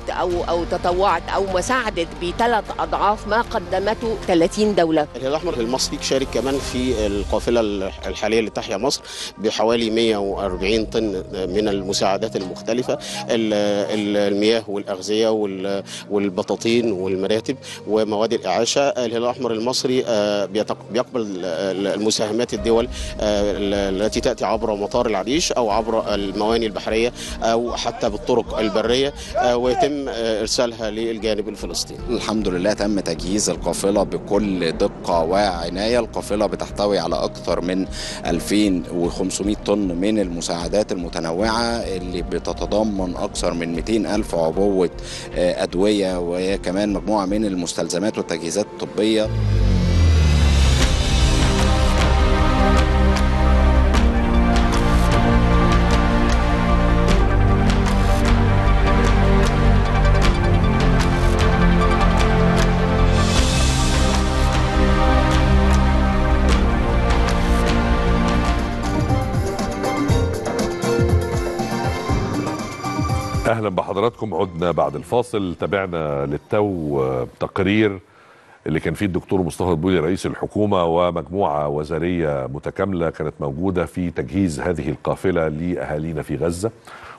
أو تطوعت أو ساعدت بثلاث أضعاف ما قدمته 30 دولة. الهلال الأحمر المصري شارك كمان في القافلة الحالية لتحيا مصر بحوالي 140 طن من المساعدات المختلفة، المياه والأغذية والبطاطين والمراتب ومواد الإعاشة. الهلال الأحمر المصري بيقبل المساهمات الدول التي تأتي عبر مطار العريش أو عبر المواني البحرية أو حتى بالطرق البرية ويتم إرسالها للجانب الفلسطيني. الحمد لله تم تجهيز القافلة بكل دقة وعناية. القافلة بتحتوي على أكثر من 2500 طن من المساعدات المتنوعة اللي بتتضمن أكثر من 200,000 عبوة أدوية وكمان مجموعة من المستلزمات والتجهيزات الطبية. أهلا بحضراتكم. عدنا بعد الفاصل. تابعنا للتو تقرير اللي كان فيه الدكتور مصطفى البولي رئيس الحكومة ومجموعة وزارية متكاملة كانت موجودة في تجهيز هذه القافلة لأهالينا في غزة.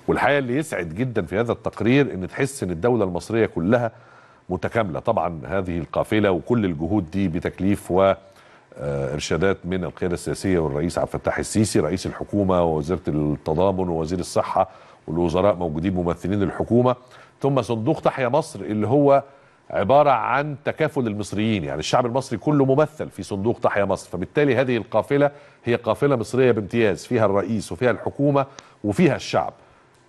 والحقيقة اللي يسعد جدا في هذا التقرير إن تحس إن الدولة المصرية كلها متكاملة. طبعا هذه القافلة وكل الجهود دي بتكليف وإرشادات من القيادة السياسية والرئيس عبد الفتاح السيسي رئيس الحكومة ووزيرة التضامن ووزير الصحة والوزراء موجودين ممثلين الحكومة، ثم صندوق تحيا مصر اللي هو عبارة عن تكافل المصريين، يعني الشعب المصري كله ممثل في صندوق تحيا مصر. فبالتالي هذه القافلة هي قافلة مصرية بامتياز، فيها الرئيس وفيها الحكومة وفيها الشعب،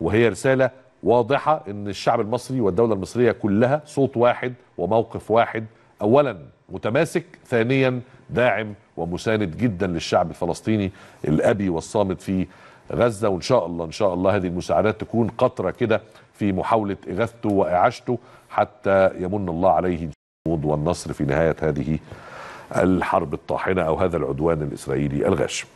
وهي رسالة واضحة ان الشعب المصري والدولة المصرية كلها صوت واحد وموقف واحد، اولا متماسك، ثانيا داعم ومساند جدا للشعب الفلسطيني الأبي والصامت في غزة. وإن شاء الله إن شاء الله هذه المساعدات تكون قطرة كده في محاولة إغاثته وإعاشته حتى يمن الله عليه الجود والنصر في نهاية هذه الحرب الطاحنة أو هذا العدوان الإسرائيلي الغاشم.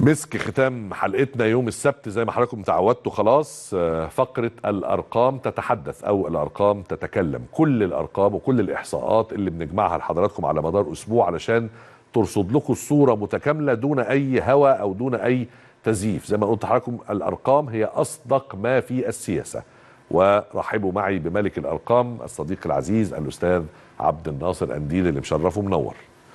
مسك ختام حلقتنا يوم السبت زي ما حضراتكم تعودتوا خلاص فقرة الأرقام تتحدث أو الأرقام تتكلم. كل الأرقام وكل الإحصاءات اللي بنجمعها لحضراتكم على مدار أسبوع علشان ترصد لكم الصورة متكاملة دون أي هوى أو دون أي تزييف. زي ما قلت لحضراتكم الأرقام هي أصدق ما في السياسة. ورحبوا معي بملك الأرقام الصديق العزيز الأستاذ عبد الناصر قنديل اللي مشرفه منور.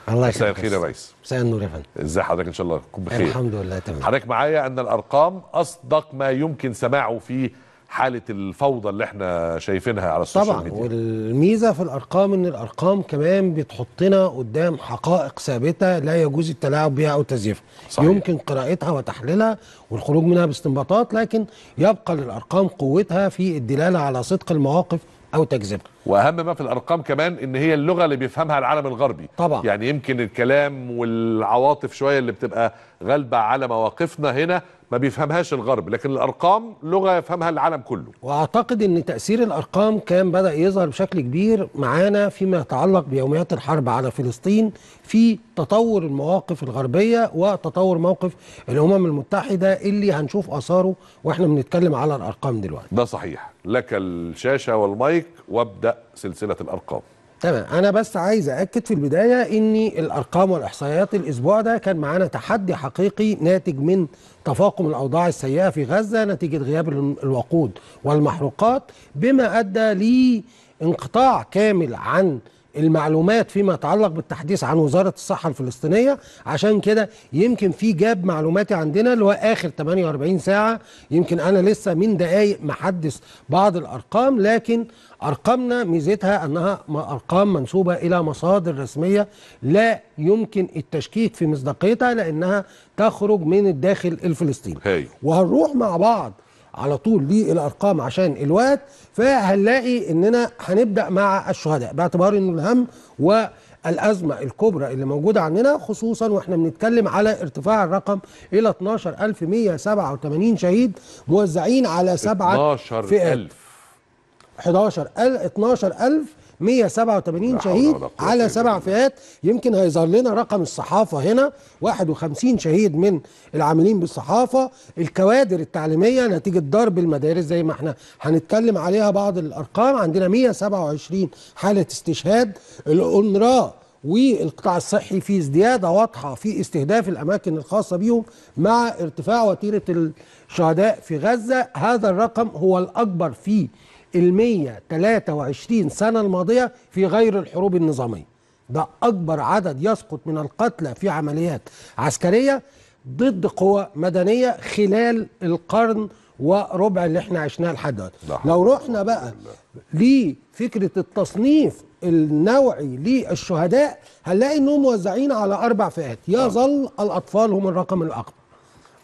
الله يخليك. مساء الخير يا ريس. مساء النور يا فندم. ازي حضرتك؟ ان شاء الله تكون بخير. الحمد لله تمام. حضرتك معايا ان الأرقام أصدق ما يمكن سماعه في حالة الفوضى اللي احنا شايفينها على السوشيال ميديا. طبعا والميزة في الأرقام إن الأرقام كمان بتحطنا قدام حقائق ثابتة لا يجوز التلاعب بها أو تزييفها. يمكن قراءتها وتحليلها والخروج منها باستنباطات، لكن يبقى للأرقام قوتها في الدلالة على صدق المواقف أو تكذيبها. وأهم ما في الأرقام كمان إن هي اللغة اللي بيفهمها العالم الغربي. طبعا. يعني يمكن الكلام والعواطف شوية اللي بتبقى غالبة على مواقفنا هنا ما بيفهمهاش الغرب، لكن الأرقام لغة يفهمها العالم كله. وأعتقد أن تأثير الأرقام كان بدأ يظهر بشكل كبير معانا فيما يتعلق بيوميات الحرب على فلسطين في تطور المواقف الغربية وتطور موقف الأمم المتحدة اللي هنشوف آثاره وإحنا بنتكلم على الأرقام دلوقتي. ده صحيح. لك الشاشة والمايك وابدأ سلسلة الأرقام. تمام. أنا بس عايز أأكد في البداية أن الأرقام والإحصائيات الأسبوع ده كان معانا تحدي حقيقي ناتج من تفاقم الأوضاع السيئة في غزة نتيجة غياب الوقود والمحروقات، بما أدى لانقطاع كامل عن المعلومات فيما يتعلق بالتحديث عن وزارة الصحة الفلسطينية. عشان كده يمكن في جاب معلوماتي عندنا اللي هو آخر 48 ساعة. يمكن أنا لسه من دقايق محدث بعض الأرقام، لكن أرقامنا ميزتها أنها أرقام منسوبة إلى مصادر رسمية لا يمكن التشكيك في مصداقيتها لأنها تخرج من الداخل الفلسطيني. وهنروح مع بعض على طول للأرقام عشان الوقت. فهنلاقي أننا هنبدأ مع الشهداء باعتبار أنه الهم والأزمة الكبرى اللي موجودة عندنا، خصوصا وإحنا بنتكلم على ارتفاع الرقم إلى 12,187 شهيد موزعين على 7 فئات. 12,000 187 شهيد على 7 فئات. يمكن هيظهر لنا رقم الصحافه هنا 51 شهيد من العاملين بالصحافه، الكوادر التعليميه نتيجه ضرب المدارس زي ما احنا هنتكلم عليها بعض الارقام، عندنا 127 حاله استشهاد. الأونروا والقطاع الصحي في ازدياد واضحه في استهداف الاماكن الخاصه بيهم مع ارتفاع وتيره الشهداء في غزه. هذا الرقم هو الاكبر في ال123 سنه الماضيه في غير الحروب النظاميه. ده اكبر عدد يسقط من القتلى في عمليات عسكريه ضد قوى مدنيه خلال القرن وربع اللي احنا عشناه لحد دلوقتي. لو رحنا بقى لفكره التصنيف النوعي للشهداء هنلاقي انهم موزعين على 4 فئات. يظل الاطفال هم الرقم الاكبر،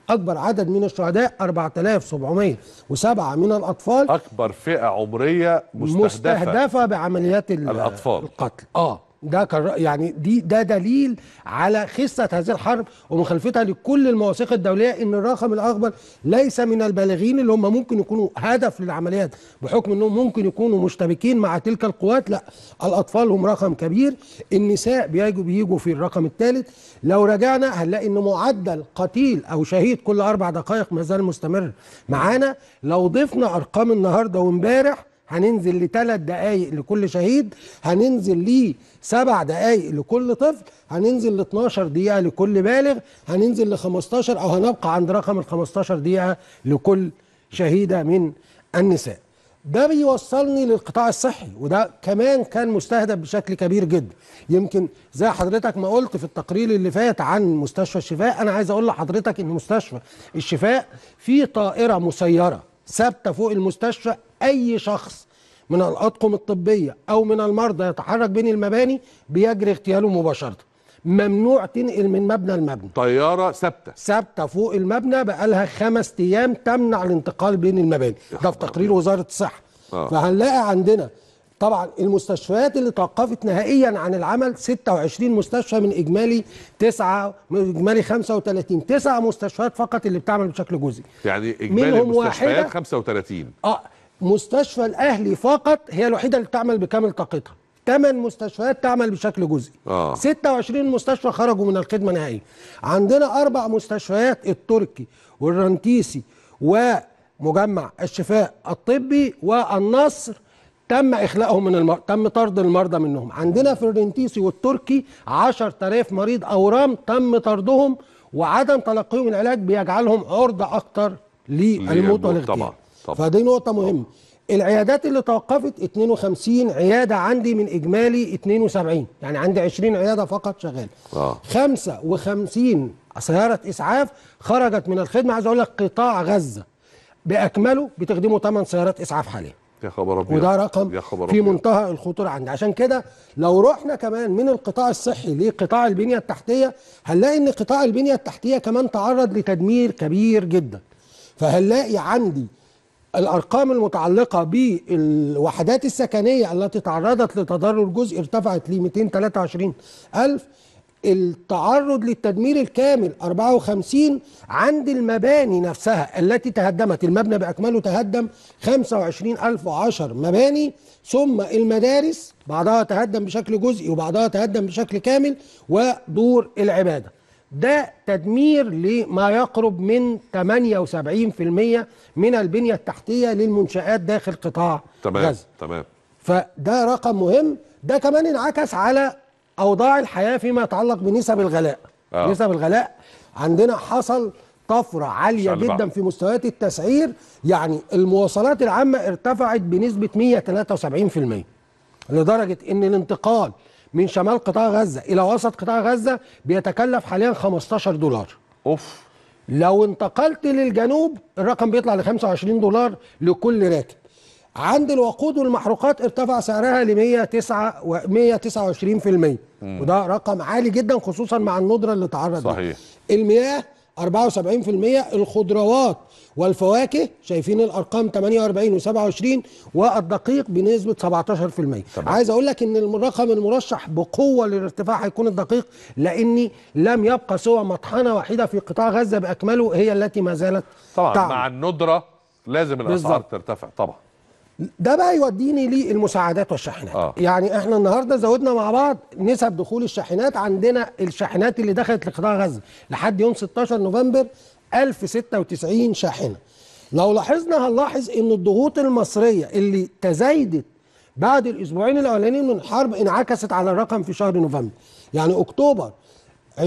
اكبر عدد من الشهداء 4707 من الاطفال، اكبر فئه عمريه مستهدفه بعمليات الاطفال القتل. ده كان يعني ده دليل على خسة هذه الحرب ومخالفتها لكل المواثيق الدولية، ان الرقم الاكبر ليس من البالغين اللي هم ممكن يكونوا هدف للعمليات بحكم انهم ممكن يكونوا مشتبكين مع تلك القوات، لا، الاطفال هم رقم كبير. النساء بيجوا في الرقم الثالث. لو رجعنا هنلاقي ان معدل قتيل او شهيد كل 4 دقائق ما زال مستمر معانا. لو ضفنا ارقام النهارده وامبارح هننزل ل3 دقايق لكل شهيد، هننزل ل7 دقايق لكل طفل، هننزل ل12 دقيقة لكل بالغ، هننزل ل15 أو هنبقى عند رقم ال15 دقيقة لكل شهيدة من النساء. ده بيوصلني للقطاع الصحي، وده كمان كان مستهدف بشكل كبير جدا. يمكن زي حضرتك ما قلت في التقرير اللي فات عن مستشفى الشفاء، أنا عايز أقول لحضرتك إن مستشفى الشفاء في طائرة مسيرة ثابتة فوق المستشفى، أي شخص من الأطقم الطبية أو من المرضى يتحرك بين المباني بيجري اغتياله مباشرة، ممنوع تنقل من مبنى لمبنى. طيارة ثابتة فوق المبنى بقالها 5 أيام تمنع الانتقال بين المباني، ده في تقرير وزارة الصحة. فهنلاقي عندنا طبعا المستشفيات اللي توقفت نهائيا عن العمل 26 مستشفى من اجمالي 35، 9 مستشفيات فقط اللي بتعمل بشكل جزئي. يعني اجمالي المستشفيات 35. مستشفى الاهلي فقط هي الوحيده اللي بتعمل بكامل طاقتها، 8 مستشفيات تعمل بشكل جزئي. 26 مستشفى خرجوا من الخدمه نهائيا. عندنا 4 مستشفيات، التركي والرنتيسي ومجمع الشفاء الطبي والنصر، تم اخلاءهم من تم طرد المرضى منهم. عندنا في الرنتيسي والتركي 10,000 مريض اورام تم طردهم، وعدم تلقيهم العلاج بيجعلهم عرضه اكتر للموت والاغتيال. فدي نقطة مهمة. العيادات اللي توقفت 52 عيادة عندي من إجمالي 72، يعني عندي 20 عيادة فقط شغالة. 55 سيارة إسعاف خرجت من الخدمة. عايز أقول لك قطاع غزة بأكمله بتخدمه 8 سيارات إسعاف حاليا. يا خبر ربنا. وده رقم في منتهى الخطورة عندي. عشان كده لو رحنا كمان من القطاع الصحي لقطاع البنية التحتية هنلاقي إن قطاع البنية التحتية كمان تعرض لتدمير كبير جدا. فهنلاقي عندي الأرقام المتعلقة بالوحدات السكنية التي تعرضت لتضرر جزئي ارتفعت ل 223,000، التعرض للتدمير الكامل 54، عند المباني نفسها التي تهدمت، المبنى بأكمله تهدم 25,010 مباني، ثم المدارس بعضها تهدم بشكل جزئي وبعضها تهدم بشكل كامل، ودور العبادة. ده تدمير لما يقرب من 78% من البنية التحتية للمنشآت داخل قطاع غزة. تمام. فده رقم مهم. ده كمان انعكس على أوضاع الحياة فيما يتعلق بنسب الغلاء. نسب الغلاء عندنا حصل طفرة عالية جدا في مستويات التسعير، يعني المواصلات العامة ارتفعت بنسبة 173%، لدرجة إن الانتقال من شمال قطاع غزة إلى وسط قطاع غزة بيتكلف حاليا $15. أوف. لو انتقلت للجنوب الرقم بيطلع ل $25 لكل راكب. عند الوقود والمحروقات ارتفع سعرها ل 129%، وده رقم عالي جدا خصوصا مع الندرة اللي تعرض لها. صحيح. المياه 74%، الخضروات والفواكه شايفين الارقام 48 و27، والدقيق بنسبه 17%. عايز اقول لك ان الرقم المرشح بقوه للارتفاع هيكون الدقيق، لان لم يبقى سوى مطحنه واحده في قطاع غزه باكمله هي التي ما زالت طبعا مع الندره لازم الاسعار ترتفع طبعا. ده بقى يوديني للمساعدات والشاحنات. يعني احنا النهارده زودنا مع بعض نسب دخول الشاحنات. عندنا الشاحنات اللي دخلت لقطاع غزه لحد يوم 16 نوفمبر 1096 شاحنه. لو لاحظنا هنلاحظ ان الضغوط المصريه اللي تزايدت بعد الاسبوعين الاولانيين من الحرب انعكست على الرقم في شهر نوفمبر. يعني اكتوبر 20%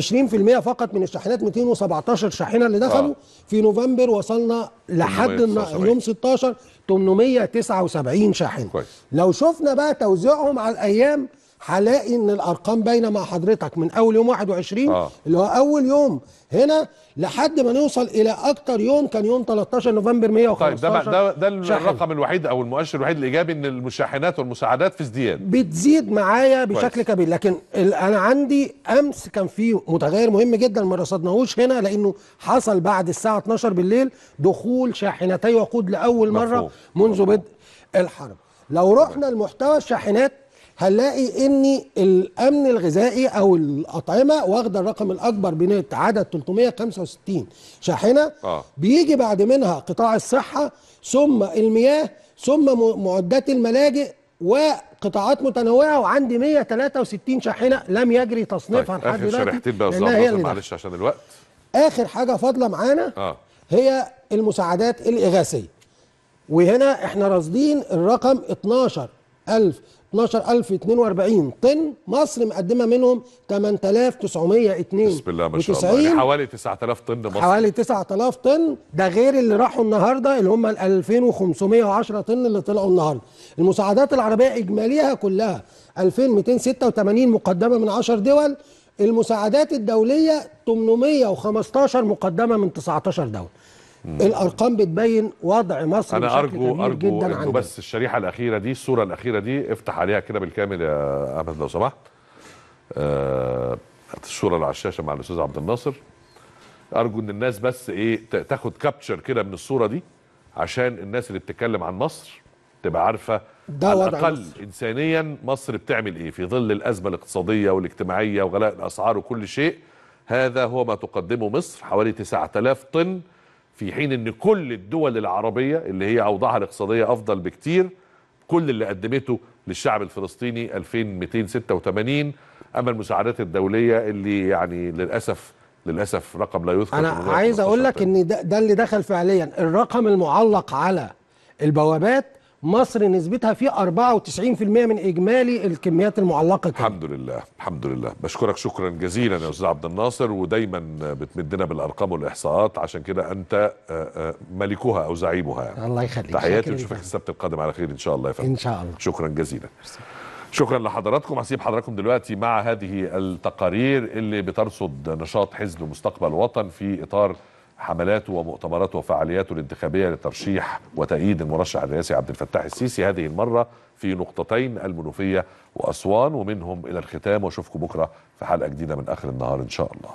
فقط من الشاحنات 217 شاحنه اللي دخلوا. في نوفمبر وصلنا لحد يوم 16 879 شاحنه. لو شفنا بقى توزيعهم على الايام هلاقي ان الارقام باينه مع حضرتك من اول يوم 21 اللي هو اول يوم هنا لحد ما نوصل الى اكتر يوم كان يوم 13 نوفمبر 115. طيب ده الرقم الوحيد او المؤشر الوحيد الايجابي ان المشاحنات والمساعدات في ازدياد بتزيد معايا بشكل كبير. لكن انا عندي امس كان في متغير مهم جدا ما رصدناهوش هنا لانه حصل بعد الساعه 12 بالليل دخول شاحنتي وقود لاول مره منذ بدء الحرب. لو رحنا لمحتوى الشاحنات هنلاقي ان الامن الغذائي او الاطعمه واخده الرقم الاكبر بعدد 365 شاحنه. بيجي بعد منها قطاع الصحه ثم المياه ثم معدات الملاجئ وقطاعات متنوعه. وعندي 163 شاحنه لم يجري تصنيفها لحد دلوقتي. اخر شريحتين بقى بالظبط معلش عشان الوقت. اخر حاجه فاضله معانا هي المساعدات الاغاثيه. وهنا احنا راصدين الرقم 12042 طن. مصر مقدمه منهم 8992. بسم الله ما شاء الله يعني حوالي 9000 طن. مصر حوالي 9000 طن ده غير اللي راحوا النهارده اللي هم ال 2510 طن اللي طلعوا النهارده. المساعدات العربيه اجماليها كلها 2286 مقدمه من 10 دول. المساعدات الدوليه 815 مقدمه من 19 دوله. الارقام بتبين وضع مصر بشكل كبير جدا. انا ارجو انه بس الشريحه الاخيره دي الصوره الاخيره دي افتح عليها كده بالكامل يا احمد لو سمحت. الصوره اللي على الشاشه مع الاستاذ عبد الناصر. ارجو ان الناس بس ايه تاخد كابتشر كده من الصوره دي عشان الناس اللي بتتكلم عن مصر تبقى عارفه على الاقل انسانيا مصر بتعمل ايه في ظل الازمه الاقتصاديه والاجتماعيه وغلاء الاسعار وكل شيء. هذا هو ما تقدمه مصر حوالي 9000 طن في حين ان كل الدول العربية اللي هي اوضاعها الاقتصادية افضل بكتير كل اللي قدمته للشعب الفلسطيني 2286. اما المساعدات الدولية اللي يعني للأسف رقم لا يذكر. انا عايز اقول لك ان ده اللي دخل فعليا الرقم المعلق على البوابات. مصر نسبتها في 94% من اجمالي الكميات المعلقه. الحمد لله الحمد لله. بشكرك شكرا جزيلا يا استاذ عبد الناصر ودايما بتمدنا بالارقام والاحصاءات عشان كده انت ملكها او زعيمها يعني. الله يخليك. تحياتي ونشوفك السبت القادم على خير ان شاء الله يا فندم. ان شاء الله. شكرا جزيلا. شكرا لحضراتكم. هسيب حضراتكم دلوقتي مع هذه التقارير اللي بترصد نشاط حزب مستقبل وطن في اطار حملاته ومؤتمراته وفعالياته الانتخابية لترشيح وتأييد المرشح الرئاسي عبد الفتاح السيسي هذه المرة في نقطتين المنوفية وأسوان ومنهم إلى الختام. واشوفكم بكرة في حلقة جديدة من آخر النهار إن شاء الله.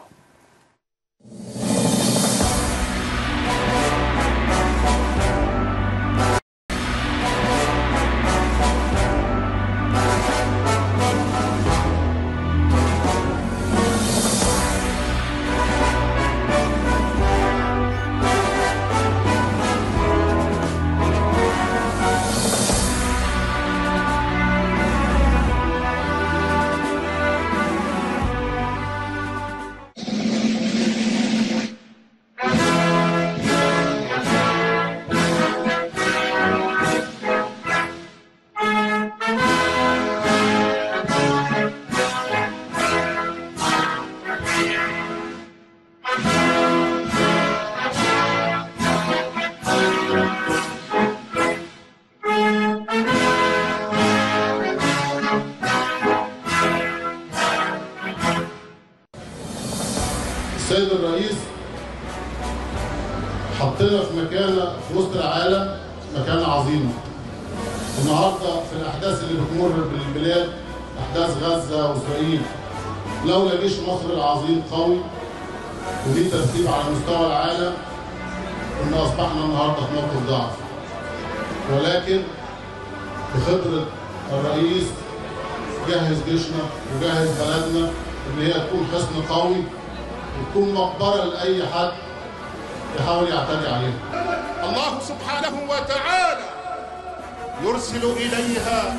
يرسل إليها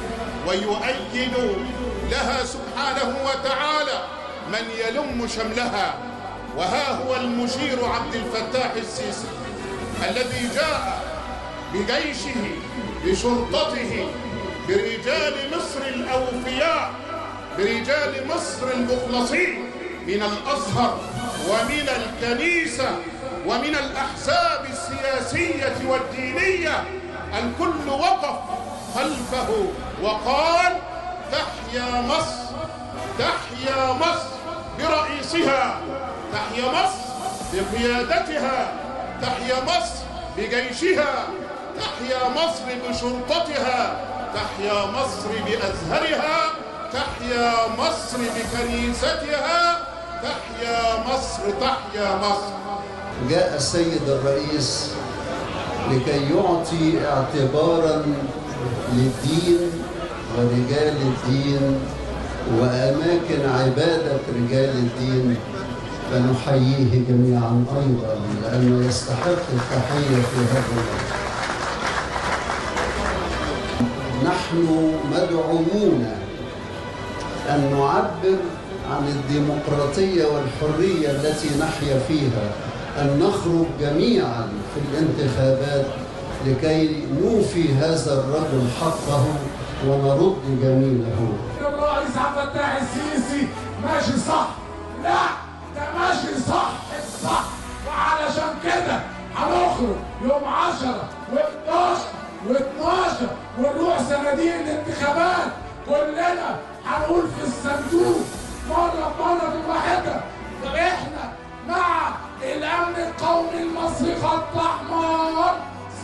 ويؤيد لها سبحانه وتعالى من يلم شملها. وها هو المشير عبد الفتاح السيسي الذي جاء بجيشه بشرطته برجال مصر الأوفياء برجال مصر المخلصين من الأزهر ومن الكنيسة ومن الأحزاب السياسية والدينية. الكل وقف خلفه وقال تحيا مصر، تحيا مصر برئيسها، تحيا مصر بقيادتها، تحيا مصر بجيشها، تحيا مصر بشرطتها، تحيا مصر بأزهرها، تحيا مصر بكنيستها، تحيا مصر، تحيا مصر. جاء السيد الرئيس لكي يعطي اعتبارا للدين ورجال الدين وأماكن عبادة رجال الدين، فنحييه جميعا أيضا لأنه يستحق التحية في هذا الوقت. نحن مدعومون أن نعبر عن الديمقراطية والحرية التي نحيا فيها، أن نخرج جميعا في الانتخابات لكي نوفي هذا الرجل حقه ونرد جميله. الرئيس عبد الفتاح السيسي ماشي صح، لا ده ماشي صح الصح، وعلشان كده هنخرج يوم 10 و11 و12 ونروح صناديق الانتخابات كلنا هنقول في الصندوق مرة واحدة طب احنا مع الامن القومي المصري خط احمر،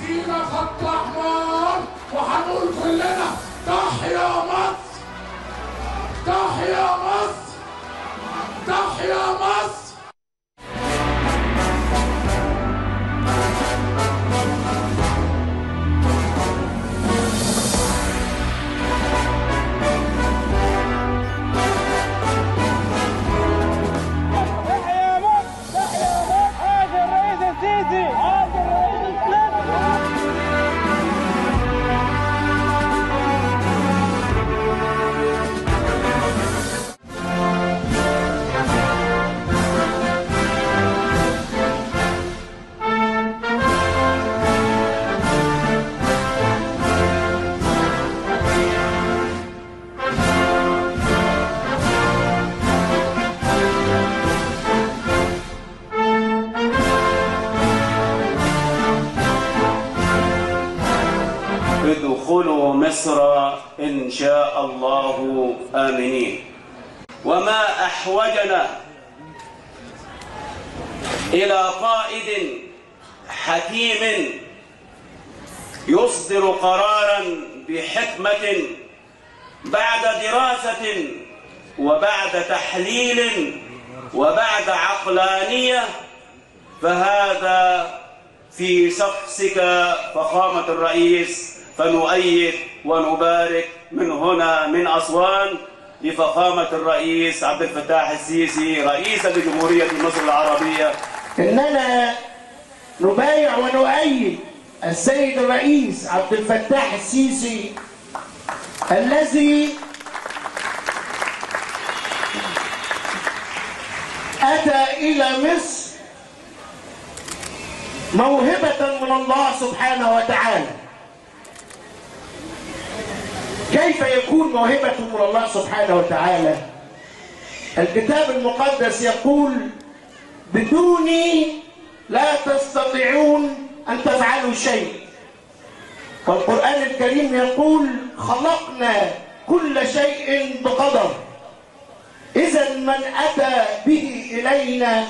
سينا خط احمر، وهنقول كلنا تحيا مصر، تحيا مصر، تحيا مصر. ادخلوا مصر إن شاء الله آمنين. وما أحوجنا إلى قائد حكيم يصدر قرارا بحكمة بعد دراسة وبعد تحليل وبعد عقلانية، فهذا في شخصك فخامة الرئيس، فنؤيد ونبارك من هنا من أسوان لفخامة الرئيس عبد الفتاح السيسي رئيس لجمهورية مصر العربية. إننا نبايع ونؤيد السيد الرئيس عبد الفتاح السيسي الذي أتى إلى مصر موهبة من الله سبحانه وتعالى. كيف يكون موهبة من الله سبحانه وتعالى؟ الكتاب المقدس يقول بدوني لا تستطيعون أن تفعلوا شيء، والقرآن الكريم يقول خلقنا كل شيء بقدر. إذا من أتى به إلينا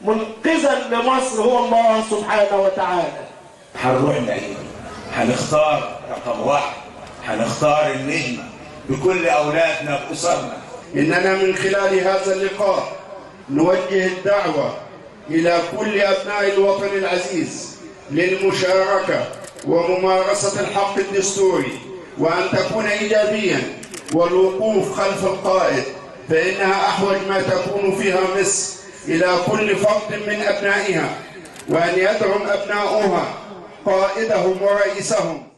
منقذا لمصر هو الله سبحانه وتعالى. هنروح نعيد، هنختار رقم واحد، هنختار النجم بكل أولادنا بأسرنا. إننا من خلال هذا اللقاء نوجه الدعوة إلى كل أبناء الوطن العزيز للمشاركة وممارسة الحق الدستوري، وأن تكون إيجابيا والوقوف خلف القائد، فإنها أحوج ما تكون فيها مصر إلى كل فرد من أبنائها، وأن يدعم أبناؤها قائدهم ورئيسهم.